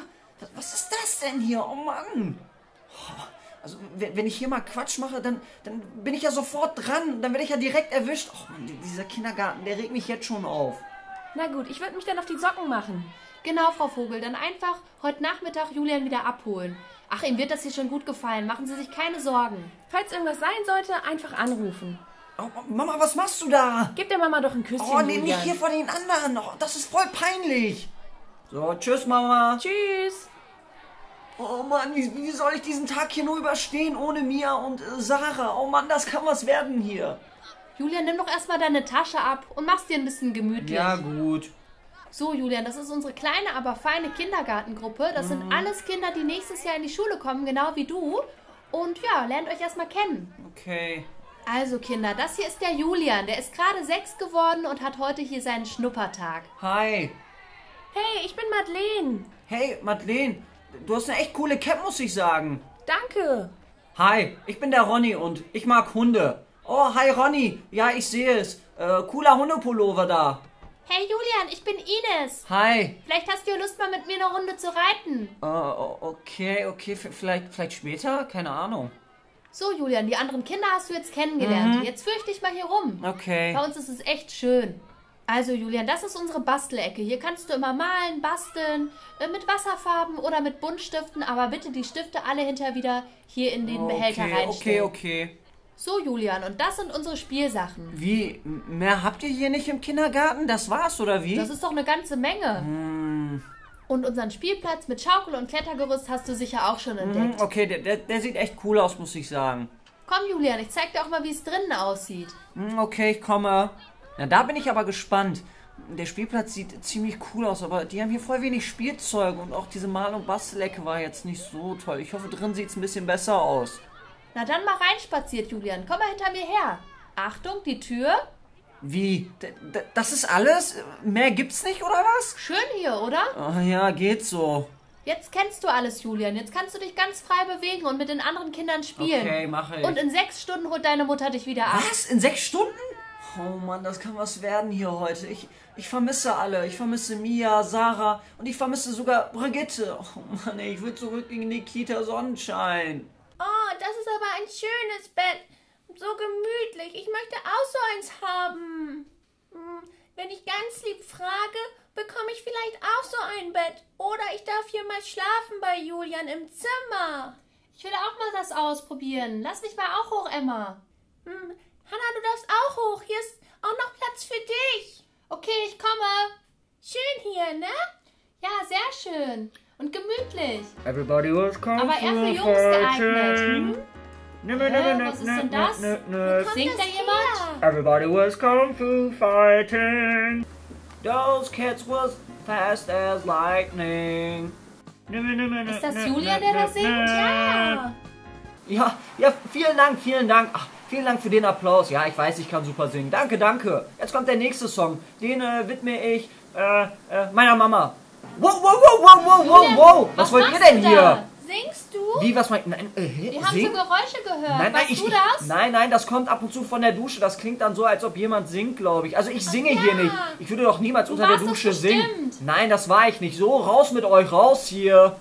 Was ist das denn hier? Oh Mann! Also, wenn ich hier mal Quatsch mache, dann, dann bin ich ja sofort dran. Dann werde ich ja direkt erwischt. Oh Mann, dieser Kindergarten, der regt mich jetzt schon auf. Na gut, ich würde mich dann auf die Socken machen. Genau, Frau Vogel, dann einfach heute Nachmittag Julian wieder abholen. Ach, ihm wird das hier schon gut gefallen. Machen Sie sich keine Sorgen. Falls irgendwas sein sollte, einfach anrufen. Oh, Mama, was machst du da? Gib der Mama doch ein Küsschen. Oh, nee, nicht hier vor den anderen. Oh, das ist voll peinlich. So, tschüss, Mama. Tschüss. Oh Mann, wie, wie soll ich diesen Tag hier nur überstehen ohne Mia und äh, Sarah? Oh Mann, das kann was werden hier. Julian, nimm doch erstmal deine Tasche ab und mach's dir ein bisschen gemütlich. Ja, gut. So, Julian, das ist unsere kleine, aber feine Kindergartengruppe. Das mhm. sind alles Kinder, die nächstes Jahr in die Schule kommen, genau wie du. Und ja, lernt euch erstmal kennen. Okay. Also, Kinder, das hier ist der Julian. Der ist gerade sechs geworden und hat heute hier seinen Schnuppertag. Hi. Hey, ich bin Madeleine. Hey, Madeleine. Du hast eine echt coole Cap, muss ich sagen. Danke. Hi, ich bin der Ronny und ich mag Hunde. Oh, hi Ronny. Ja, ich sehe es. Äh, cooler Hundepullover da. Hey Julian, ich bin Ines. Hi. Vielleicht hast du ja Lust, mal mit mir eine Runde zu reiten. Oh, okay, okay. Vielleicht, vielleicht später? Keine Ahnung. So Julian, die anderen Kinder hast du jetzt kennengelernt. Mhm. Jetzt führ ich dich mal hier rum. Okay. Bei uns ist es echt schön. Also Julian, das ist unsere Bastelecke. Hier kannst du immer malen, basteln, mit Wasserfarben oder mit Buntstiften, aber bitte die Stifte alle hinterher wieder hier in den okay, Behälter reinstellen. Okay, okay. So Julian, und das sind unsere Spielsachen. Wie, mehr habt ihr hier nicht im Kindergarten? Das war's, oder wie? Das ist doch eine ganze Menge. Hm. Und unseren Spielplatz mit Schaukel und Klettergerüst hast du sicher auch schon entdeckt. Hm, okay, der, der, der sieht echt cool aus, muss ich sagen. Komm Julian, ich zeig dir auch mal, wie es drinnen aussieht. Hm, okay, ich komme. Na, da bin ich aber gespannt. Der Spielplatz sieht ziemlich cool aus, aber die haben hier voll wenig Spielzeug und auch diese Mal- und Bastelecke war jetzt nicht so toll. Ich hoffe, drin sieht es ein bisschen besser aus. Na dann mal reinspaziert, Julian. Komm mal hinter mir her. Achtung, die Tür. Wie? D- d- das ist alles? Mehr gibt's nicht, oder was? Schön hier, oder? Oh, ja, geht so. Jetzt kennst du alles, Julian. Jetzt kannst du dich ganz frei bewegen und mit den anderen Kindern spielen. Okay, mache ich. Und in sechs Stunden holt deine Mutter dich wieder ab. Was? In sechs Stunden? Oh Mann, das kann was werden hier heute. Ich, ich vermisse alle. Ich vermisse Mia, Sarah und ich vermisse sogar Brigitte. Oh Mann, ich will zurück in die Kita Sonnenschein. Oh, das ist aber ein schönes Bett. So gemütlich. Ich möchte auch so eins haben. Wenn ich ganz lieb frage, bekomme ich vielleicht auch so ein Bett. Oder ich darf hier mal schlafen bei Julian im Zimmer. Ich will auch mal das ausprobieren. Lass mich mal auch hoch, Emma. Hm. Hanna, du darfst auch hoch. Hier ist auch noch Platz für dich. Okay, ich komme. Schön hier, ne? Ja, sehr schön. Und gemütlich. Everybody was coming. Aber eher für Jungs geeignet. Hm? Nö, nö, nö, was ist denn das? Nö, nö, nö. Singt da jemand? Everybody was kung fu fighting. Those kids was fast as lightning. Nö, nö, nö, nö, ist das Julian, der da singt? Ja. Ja, ja, vielen Dank, vielen Dank. Ach, vielen Dank für den Applaus. Ja, ich weiß, ich kann super singen. Danke, danke. Jetzt kommt der nächste Song. Den äh, widme ich äh, äh, meiner Mama. Wow, wow, wow, wow, wow, wow, wow. Was, was wollt ihr denn hier? Singst du? Wie, was meint... Nein, äh, wir haben so Geräusche gehört. Nein, nein, weißt ich, du das? Nein, nein, das kommt ab und zu von der Dusche. Das klingt dann so, als ob jemand singt, glaube ich. Also ich singe Ach, ja. hier nicht. Ich würde doch niemals du unter der Dusche singen. Nein, das war ich nicht. So, raus mit euch, raus hier.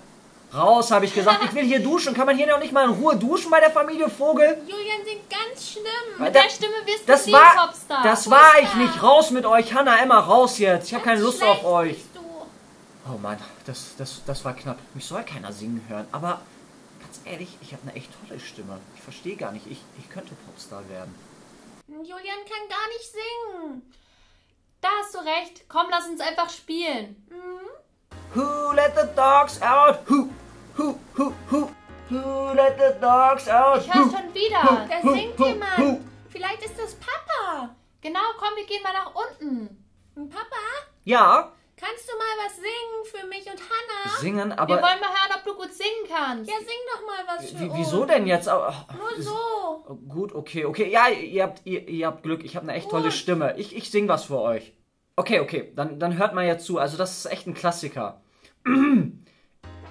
Raus, habe ich gesagt. Ich will hier duschen. Kann man hier noch nicht mal in Ruhe duschen bei der Familie Vogel? Julian singt ganz schlimm. Mit da, der Stimme wirst du nie Popstar. Das war ich nicht. Raus mit euch. Hanna, Emma, raus jetzt. Ich habe keine Lust auf euch. Oh Mann, das, das, das war knapp. Mich soll keiner singen hören. Aber ganz ehrlich, ich habe eine echt tolle Stimme. Ich verstehe gar nicht. Ich, ich könnte Popstar werden. Julian kann gar nicht singen. Da hast du recht. Komm, lass uns einfach spielen. Mhm. Who let the dogs out? Who, who, who, who? Who let the dogs out? Ich höre schon wieder. Da singt jemand. Vielleicht ist das Papa. Genau, komm, wir gehen mal nach unten. Papa? Ja? Kannst du mal was singen für mich und Hannah? Singen, aber... Wir wollen mal hören, ob du gut singen kannst. Ja, sing doch mal was für uns. Wieso denn jetzt? Ach, nur so. Gut, okay, okay. Ja, ihr habt, ihr, ihr habt Glück. Ich habe eine echt gut. tolle Stimme. Ich, ich sing was für euch. Okay, okay, dann, dann hört man ja zu. Also das ist echt ein Klassiker.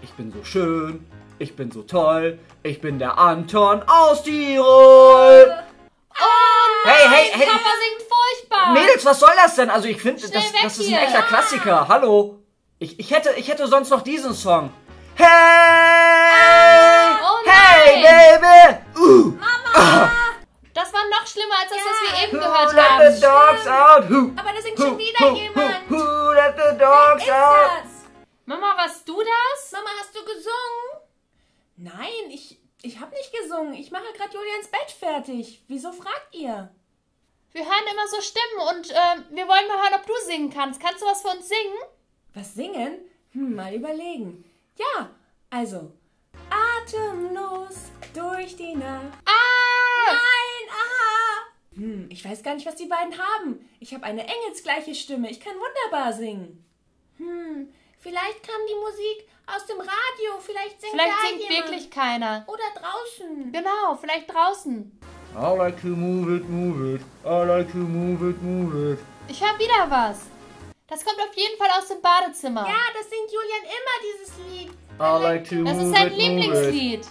Ich bin so schön, ich bin so toll, ich bin der Anton aus Tirol. Oh, hey, hey, hey. Papa singt furchtbar. Mädels, was soll das denn? Also ich finde, das, das ist ein echter Klassiker. Hallo. Ich, ich, hätte, ich hätte sonst noch diesen Song. Hey, oh, hey, Baby. Uh. Mama. Das war noch schlimmer als das, was wir eben gehört haben. Who let the dogs out? Who? Aber da singt schon wieder jemand. Who let the dogs out? Mama, warst du das? Mama, hast du gesungen? Nein, ich, ich habe nicht gesungen. Ich mache gerade Julians Bett fertig. Wieso fragt ihr? Wir hören immer so Stimmen und äh, wir wollen mal hören, ob du singen kannst. Kannst du was für uns singen? Was singen? Hm, mal überlegen. Ja, also. Atemlos durch die Nacht. Ah! Nein, aha! Hm, ich weiß gar nicht, was die beiden haben. Ich habe eine engelsgleiche Stimme. Ich kann wunderbar singen. Hm... Vielleicht kam die Musik aus dem Radio, vielleicht singt Vielleicht da singt jemand. Wirklich keiner. Oder draußen. Genau, vielleicht draußen. I like to move it, move it. I like to move it, move it. Ich höre wieder was. Das kommt auf jeden Fall aus dem Badezimmer. Ja, das singt Julian immer, dieses Lied. I like to move it, move it. Das ist sein Lieblingslied.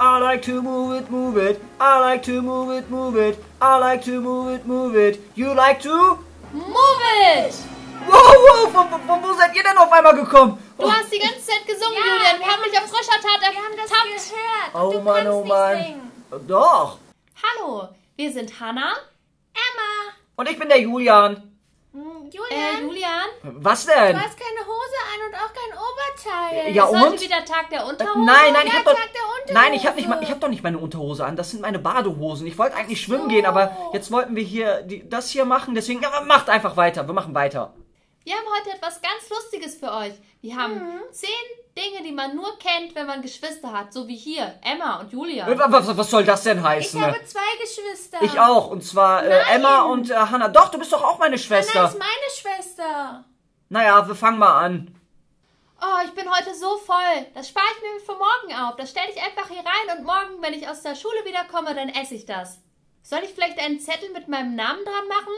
I like to move it, move it. I like to move it, move it. I like to move it, move it. You like to move it. Wow, wow, wo, wo, wo seid ihr denn auf einmal gekommen? Du oh. hast die ganze Zeit gesungen, ja, Julian. Wir, wir haben dich auf frischer Tat ertappt. Wir haben das gehört. Oh Mann, oh Mann. Doch. Hallo, wir sind Hannah, Emma. Und ich bin der Julian. Julian? Äh, Julian? Was denn? Du hast keine Hose an und auch kein Oberteil. Ja, ist und? Heute wieder Tag der Unterhose? Nein, nein, ich hab doch, nein, ich hab nicht, ich hab doch nicht meine Unterhose an. Das sind meine Badehosen. Ich wollte eigentlich schwimmen so. gehen, aber jetzt wollten wir hier die, das hier machen. Deswegen, ja, macht einfach weiter. Wir machen weiter. Wir haben heute etwas ganz Lustiges für euch. Wir haben mhm. zehn Dinge, die man nur kennt, wenn man Geschwister hat. So wie hier, Emma und Julia. Was, was soll das denn heißen? Ich habe zwei Geschwister. Ich auch. Und zwar äh, Emma und äh, Hannah. Doch, du bist doch auch meine Schwester. Hannah ist meine Schwester. Naja, wir fangen mal an. Oh, ich bin heute so voll. Das spare ich mir für morgen auf. Das stelle ich einfach hier rein und morgen, wenn ich aus der Schule wiederkomme, dann esse ich das. Soll ich vielleicht einen Zettel mit meinem Namen dran machen?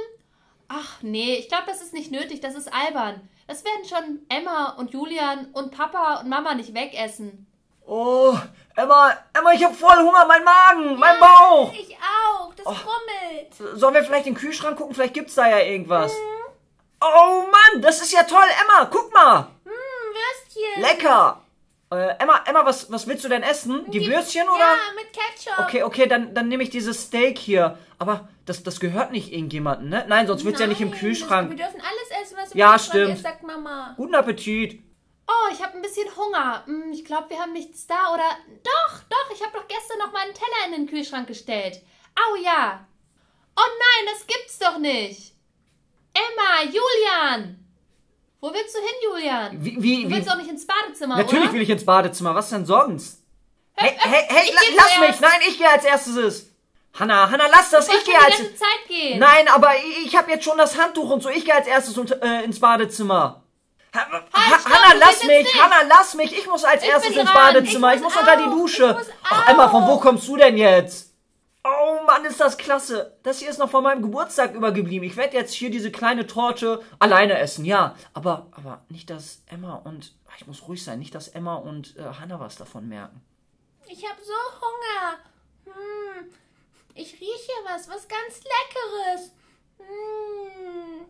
Ach nee, ich glaube, das ist nicht nötig, das ist albern. Das werden schon Emma und Julian und Papa und Mama nicht wegessen. Oh, Emma, Emma, ich habe voll Hunger, mein Magen, ja, mein Bauch. Ich auch, das oh. rummelt. Sollen wir vielleicht in den Kühlschrank gucken, vielleicht gibt's da ja irgendwas. Mhm. Oh Mann, das ist ja toll, Emma, guck mal. Mhm, Würstchen. Lecker. Äh, Emma, Emma, was, was willst du denn essen? Die, Die Würstchen oder? Ja, mit Ketchup. Okay, okay, dann, dann nehme ich dieses Steak hier. Aber das, das gehört nicht irgendjemandem, ne? Nein, sonst wird es ja nicht im Kühlschrank. Das, wir dürfen alles essen, was im ja, Kühlschrank stimmt. ist, sagt Mama. Guten Appetit. Oh, ich habe ein bisschen Hunger. Ich glaube, wir haben nichts da, oder? Doch, doch, ich habe doch gestern noch meinen Teller in den Kühlschrank gestellt. Au ja. Oh nein, das gibt's doch nicht. Emma, Julian. Wo willst du hin, Julian? Wie, wie, du willst wie? auch nicht ins Badezimmer, Natürlich oder? will ich ins Badezimmer. Was denn sonst? Hör, hey, hey, hey, la, lass mich. Erst. Nein, ich gehe als erstes. Hannah, Hannah, lass das. Ich gehe als... Zeit gehen. Nein, aber ich, ich habe jetzt schon das Handtuch und so. Ich gehe als erstes und, äh, ins Badezimmer. Ha, halt, ha, stopp, Hannah, lass mich. Nicht. Hannah, lass mich. Ich muss als ich erstes ins Badezimmer. Ich muss, ich muss unter die Dusche. Ach, Emma, von wo kommst du denn jetzt? Oh Mann, ist das klasse. Das hier ist noch von meinem Geburtstag übergeblieben. Ich werde jetzt hier diese kleine Torte alleine essen, ja. Aber, aber nicht, dass Emma und... Ich muss ruhig sein, nicht, dass Emma und äh, Hannah was davon merken. Ich habe so Hunger. Hm. Ich rieche was, was ganz Leckeres. Hm.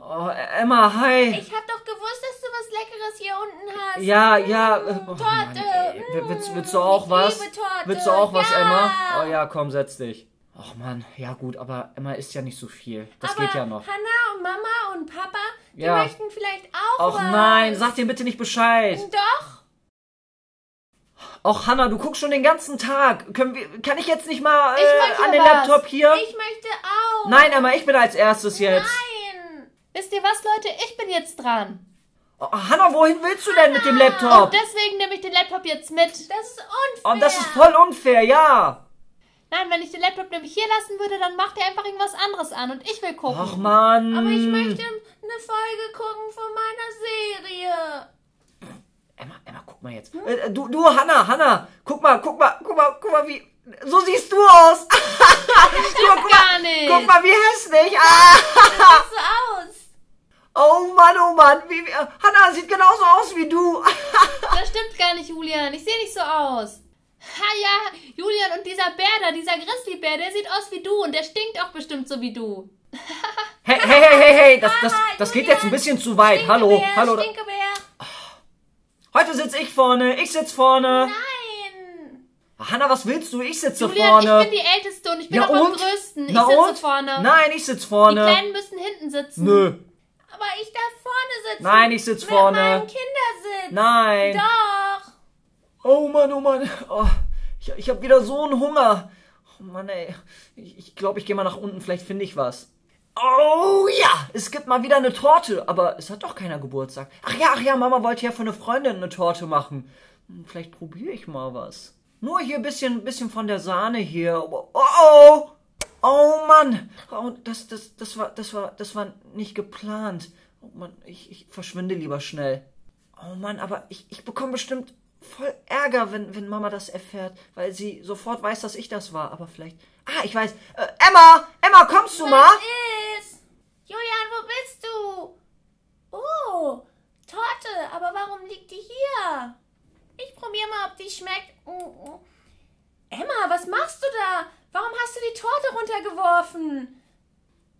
Oh, Emma, hi. Ich habe doch gewusst, dass du was Leckeres hier unten hast. Ja, ja. Mmh, oh, Torte. Mmh. Willst, willst du auch ich was? Liebe Torte. Willst du auch ja. was, Emma? Oh ja, komm, setz dich. Ach Mann, ja gut, aber Emma isst ja nicht so viel. Das aber geht ja noch. Hannah und Mama und Papa, die ja. möchten vielleicht auch Och was. nein, sag dir bitte nicht Bescheid. Doch. Auch Hannah, du guckst schon den ganzen Tag. Können wir, kann ich jetzt nicht mal äh, ich an den was. Laptop hier? Ich möchte auch. Nein, Emma, ich bin als erstes jetzt. Nein. Wisst ihr was, Leute? Ich bin jetzt dran. Oh, Hanna, wohin willst du Hanna. denn mit dem Laptop? Und deswegen nehme ich den Laptop jetzt mit. Das ist unfair. Und das ist voll unfair, ja. Nein, wenn ich den Laptop nämlich hier lassen würde, dann macht er einfach irgendwas anderes an und ich will gucken. Ach Mann. Aber ich möchte eine Folge gucken von meiner Serie. Emma, Emma, guck mal jetzt. Hm? Du, du, Hanna, Hanna, guck mal, guck mal, guck mal, guck mal, wie... So siehst du aus. Das stimmt guck, guck gar mal, nicht. Guck mal, wie hässlich. Ah. Das sieht so aus. Oh Mann, oh Mann. Wie, wie, Hanna sieht genauso aus wie du. Das stimmt gar nicht, Julian. Ich sehe nicht so aus. Ha ja, Julian und dieser Bär da, dieser Grizzlybär, der sieht aus wie du und der stinkt auch bestimmt so wie du. Hey, hey, hey, hey, hey. Das, das, das geht jetzt ein bisschen zu weit. Stinkebär, hallo, hallo. Stinkebär. Heute sitze ich vorne, ich sitze vorne. Nein. Hanna, was willst du? Ich sitze Julian, vorne. Ich bin die Älteste und ich bin ja, auch am größten. Ich Na sitze und? vorne. Nein, ich sitze vorne. Die Kleinen müssen hinten sitzen. Nö. Aber ich darf vorne sitzen. Nein, ich sitze vorne. Mit meinem Kindersitz. Nein. Doch. Oh Mann, oh Mann. Oh, ich ich habe wieder so einen Hunger. Oh Mann, ey. Ich, ich glaube, ich gehe mal nach unten. Vielleicht finde ich was. Oh ja, es gibt mal wieder eine Torte. Aber es hat doch keiner Geburtstag. Ach ja, ach ja, Mama wollte ja für eine Freundin eine Torte machen. Vielleicht probiere ich mal was. Nur hier ein bisschen, bisschen von der Sahne hier. Oh, oh, oh Mann. Oh, das, das, das, war, das, war, das war nicht geplant. Oh Mann, ich, ich verschwinde lieber schnell. Oh Mann, aber ich, ich bekomme bestimmt voll Ärger, wenn, wenn Mama das erfährt. Weil sie sofort weiß, dass ich das war. Aber vielleicht... Ah, ich weiß. Äh, Emma, Emma, kommst du mal? Was ist? Julian, wo bist du? Oh, Torte, aber warum liegt die hier? Ich probiere mal, ob die schmeckt. Emma, was machst du da? Warum hast du die Torte runtergeworfen?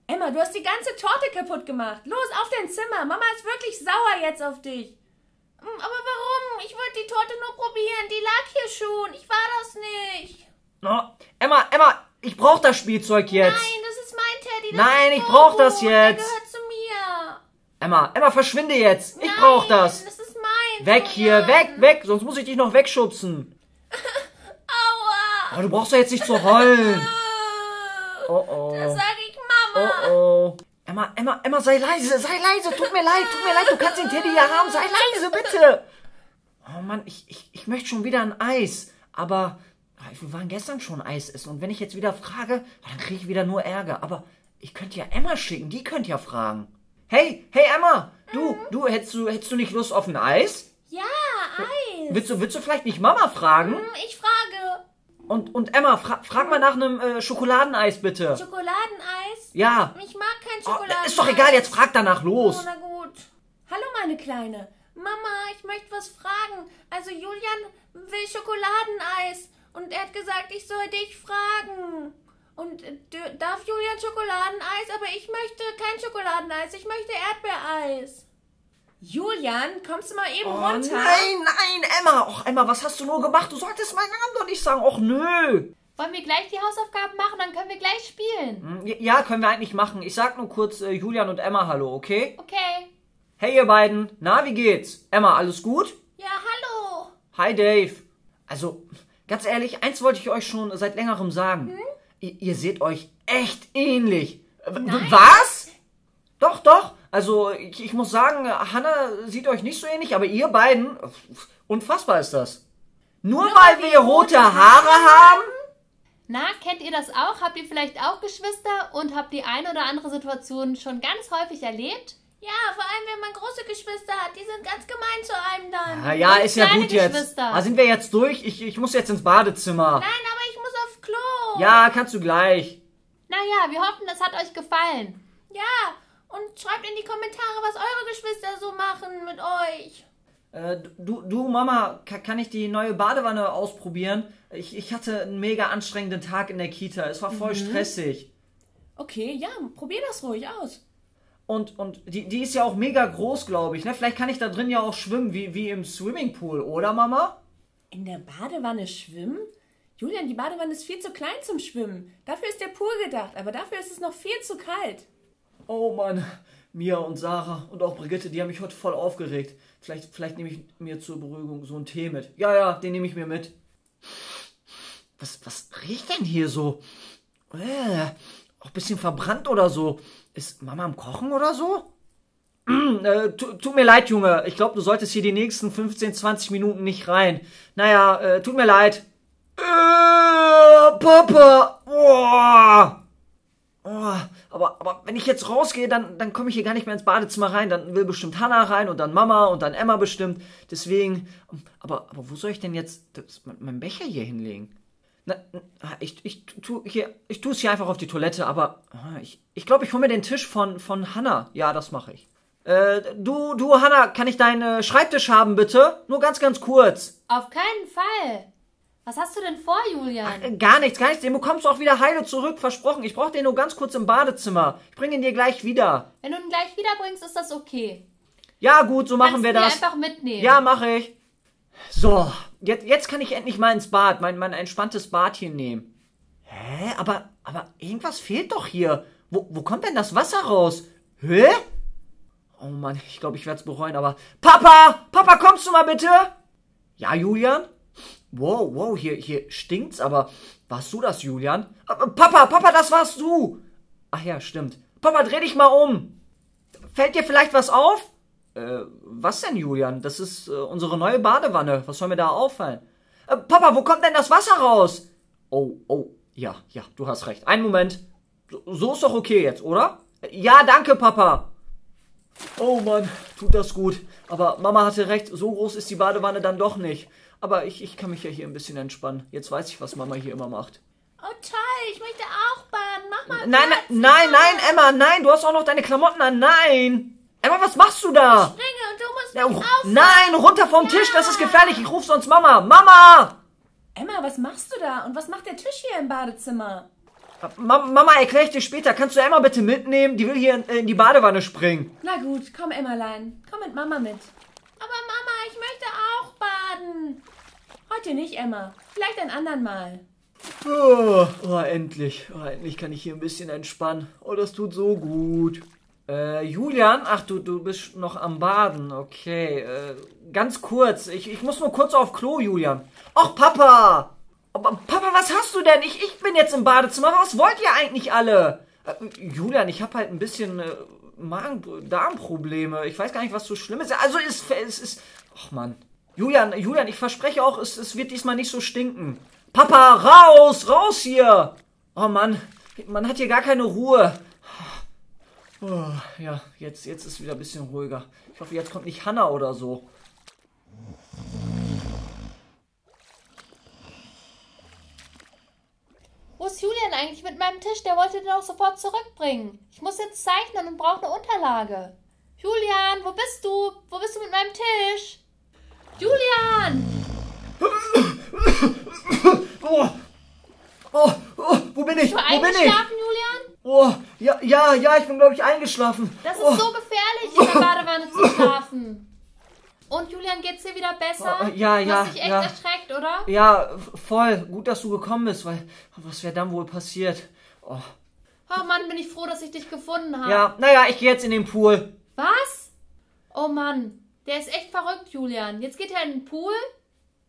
Emma, du hast die ganze Torte kaputt gemacht. Los, auf dein Zimmer. Mama ist wirklich sauer jetzt auf dich. Aber warum? Ich wollte die Torte nur probieren. Die lag hier schon. Ich war das nicht. Oh, Emma, Emma, ich brauche das Spielzeug jetzt. Nein, das ist mein Teddy. Das Nein, ich brauche das jetzt. Der gehört zu mir. Emma, Emma, verschwinde jetzt. Ich brauche das. das ist Weg hier, weg, weg, sonst muss ich dich noch wegschubsen. Aua. Aber du brauchst ja jetzt nicht zu heulen. Oh oh. Das sag ich Mama. Oh oh. Emma, Emma, Emma, sei leise, sei leise. Tut mir leid, tut mir leid, du kannst den Teddy ja haben. Sei leise, bitte. Oh Mann, ich, ich, ich möchte schon wieder ein Eis. Aber wir waren gestern schon Eis essen. Und wenn ich jetzt wieder frage, dann kriege ich wieder nur Ärger. Aber ich könnte ja Emma schicken, die könnte ja fragen. Hey, hey Emma, du, mhm. du, hättest du, hättest du nicht Lust auf ein Eis? Ja, Eis. Willst du, willst du vielleicht nicht Mama fragen? Mhm, ich frage. Und, und Emma, fra frag mal nach einem äh, Schokoladeneis bitte. Schokoladeneis? Ja. Ich mag kein Schokoladeneis. Oh, ist doch egal, jetzt frag danach los. Oh, na gut. Hallo meine Kleine. Mama, ich möchte was fragen. Also Julian will Schokoladeneis und er hat gesagt, ich soll dich fragen. Und darf Julian Schokoladeneis? Aber ich möchte kein Schokoladeneis, ich möchte Erdbeereis. Julian, kommst du mal eben oh, runter? Nein, nein, Emma. Och, Emma, was hast du nur gemacht? Du solltest meinen Namen doch nicht sagen. Och, nö. Wollen wir gleich die Hausaufgaben machen? Dann können wir gleich spielen. Ja, können wir eigentlich machen. Ich sag nur kurz äh, Julian und Emma hallo, okay? Okay. Hey, ihr beiden. Na, wie geht's? Emma, alles gut? Ja, hallo. Hi, Dave. Also, ganz ehrlich, eins wollte ich euch schon seit längerem sagen. Hm? Ihr, ihr seht euch echt ähnlich. Nein. Was? Doch, doch. Also ich, ich muss sagen, Hanna sieht euch nicht so ähnlich, aber ihr beiden, unfassbar ist das. Nur, Nur weil wir rote, rote Haare, Haare haben? Na, kennt ihr das auch? Habt ihr vielleicht auch Geschwister und habt die eine oder andere Situation schon ganz häufig erlebt? Ja, vor allem, wenn man große Geschwister hat. Die sind ganz gemein zu einem dann. Ja, ja ist ja gut jetzt. Da sind wir jetzt durch. Ich, ich muss jetzt ins Badezimmer. Nein, aber ich muss aufs Klo. Ja, kannst du gleich. Naja, wir hoffen, das hat euch gefallen. Ja, und schreibt in die Kommentare, was eure Geschwister so machen mit euch. Äh, du, du, Mama, kann ich die neue Badewanne ausprobieren? Ich, ich hatte einen mega anstrengenden Tag in der Kita. Es war voll mhm. stressig. Okay, ja, probier das ruhig aus. Und, und die, die ist ja auch mega groß, glaube ich. Ne? Vielleicht kann ich da drin ja auch schwimmen, wie, wie im Swimmingpool, oder, Mama? In der Badewanne schwimmen? Julian, die Badewanne ist viel zu klein zum Schwimmen. Dafür ist der Pool gedacht, aber dafür ist es noch viel zu kalt. Oh Mann, Mia und Sarah und auch Brigitte, die haben mich heute voll aufgeregt. Vielleicht, vielleicht nehme ich mir zur Beruhigung so einen Tee mit. Ja, ja, den nehme ich mir mit. Was, was riecht denn hier so? Äh, auch ein bisschen verbrannt oder so. Ist Mama am Kochen oder so? Mm, Tim, äh, tut mir leid, Junge. Ich glaube, du solltest hier die nächsten fünfzehn, zwanzig Minuten nicht rein. Naja, äh, tut mir leid. Äh, Papa. Oh. Oh, aber, aber wenn ich jetzt rausgehe, dann, dann komme ich hier gar nicht mehr ins Badezimmer rein. Dann will bestimmt Hannah rein und dann Mama und dann Emma bestimmt. Deswegen, aber, aber wo soll ich denn jetzt das, meinen Becher hier hinlegen? Na, ich, ich, tu, hier, ich tue es hier einfach auf die Toilette, aber ich glaube, ich, glaub, ich hole mir den Tisch von, von Hannah. Ja, das mache ich. Äh, du, du, Hannah, kann ich deinen Schreibtisch haben, bitte? Nur ganz, ganz kurz. Auf keinen Fall. Was hast du denn vor, Julian? Ach, gar nichts, gar nichts. Den bekommst du auch wieder heile zurück, versprochen. Ich brauche den nur ganz kurz im Badezimmer. Ich bringe ihn dir gleich wieder. Wenn du ihn gleich wiederbringst, ist das okay. Ja, gut, so machen wir das. Kannst du ihn einfach mitnehmen. Ja, mache ich. So, jetzt, jetzt kann ich endlich mal ins Bad, mein, mein entspanntes Bad hier nehmen. Hä? Aber, aber irgendwas fehlt doch hier. Wo, wo kommt denn das Wasser raus? Hä? Oh Mann, ich glaube, ich werde es bereuen, aber... Papa! Papa, kommst du mal bitte? Ja, Julian? Wow, wow, hier, hier stinkt's, aber warst du das, Julian? Papa, Papa, das warst du! Ach ja, stimmt. Papa, dreh dich mal um! Fällt dir vielleicht was auf? Äh, was denn, Julian? Das ist äh, unsere neue Badewanne. Was soll mir da auffallen? Äh, Papa, wo kommt denn das Wasser raus? Oh, oh, ja, ja, du hast recht. Einen Moment. So, so ist doch okay jetzt, oder? Ja, danke, Papa. Oh Mann, tut das gut. Aber Mama hatte recht, so groß ist die Badewanne dann doch nicht. Aber ich, ich kann mich ja hier ein bisschen entspannen. Jetzt weiß ich, was Mama hier immer macht. Oh toll, ich möchte auch baden. Mach mal. Nein, nein, nein, Emma, nein. Du hast auch noch deine Klamotten an. Nein. Emma, was machst du da? Ich springe und du musst mich aufnehmen. Nein, runter vom Tisch, das ist gefährlich. Ich rufe sonst Mama. Mama! Emma, was machst du da? Und was macht der Tisch hier im Badezimmer? Mama, erkläre ich dir später. Kannst du Emma bitte mitnehmen? Die will hier in die Badewanne springen. Na gut, komm Emmalein. Komm mit Mama mit. Aber Mama, ich möchte auch baden. Heute nicht, Emma. Vielleicht ein andern Mal. Oh, oh, endlich. Oh, endlich kann ich hier ein bisschen entspannen. Oh, das tut so gut. Äh, Julian? Ach, du, du bist noch am Baden. Okay, äh, ganz kurz. Ich, ich muss nur kurz auf Klo, Julian. Och, Papa! Papa, was hast du denn? Ich, ich bin jetzt im Badezimmer. Was wollt ihr eigentlich alle? Äh, Julian, ich habe halt ein bisschen äh, Magen-Darm-Probleme. Ich weiß gar nicht, was so schlimm ist. Also, es, es ist... Och, Mann. Julian, Julian, ich verspreche auch, es, es wird diesmal nicht so stinken. Papa, raus! Raus hier! Oh, Mann. Man hat hier gar keine Ruhe. Oh, ja, jetzt, jetzt ist wieder ein bisschen ruhiger. Ich hoffe, jetzt kommt nicht Hannah oder so. Wo ist Julian eigentlich mit meinem Tisch? Der wollte den auch sofort zurückbringen. Ich muss jetzt zeichnen und brauche eine Unterlage. Julian, wo bist du? Wo bist du mit meinem Tisch? Julian! Oh, oh, oh, wo bin ich? Bist du eingeschlafen, Julian? Oh, ja, ja, ja, ich bin, glaube ich, eingeschlafen. Das ist oh. so gefährlich, in der Badewanne zu schlafen. Und Julian, geht's dir wieder besser? Ja, ja. Du hast dich echt ja. erschreckt, oder? Ja, voll. Gut, dass du gekommen bist, weil was wäre dann wohl passiert? Oh. oh Mann, bin ich froh, dass ich dich gefunden habe. Ja, naja, ich gehe jetzt in den Pool. Was? Oh Mann, der ist echt verrückt, Julian. Jetzt geht er in den Pool?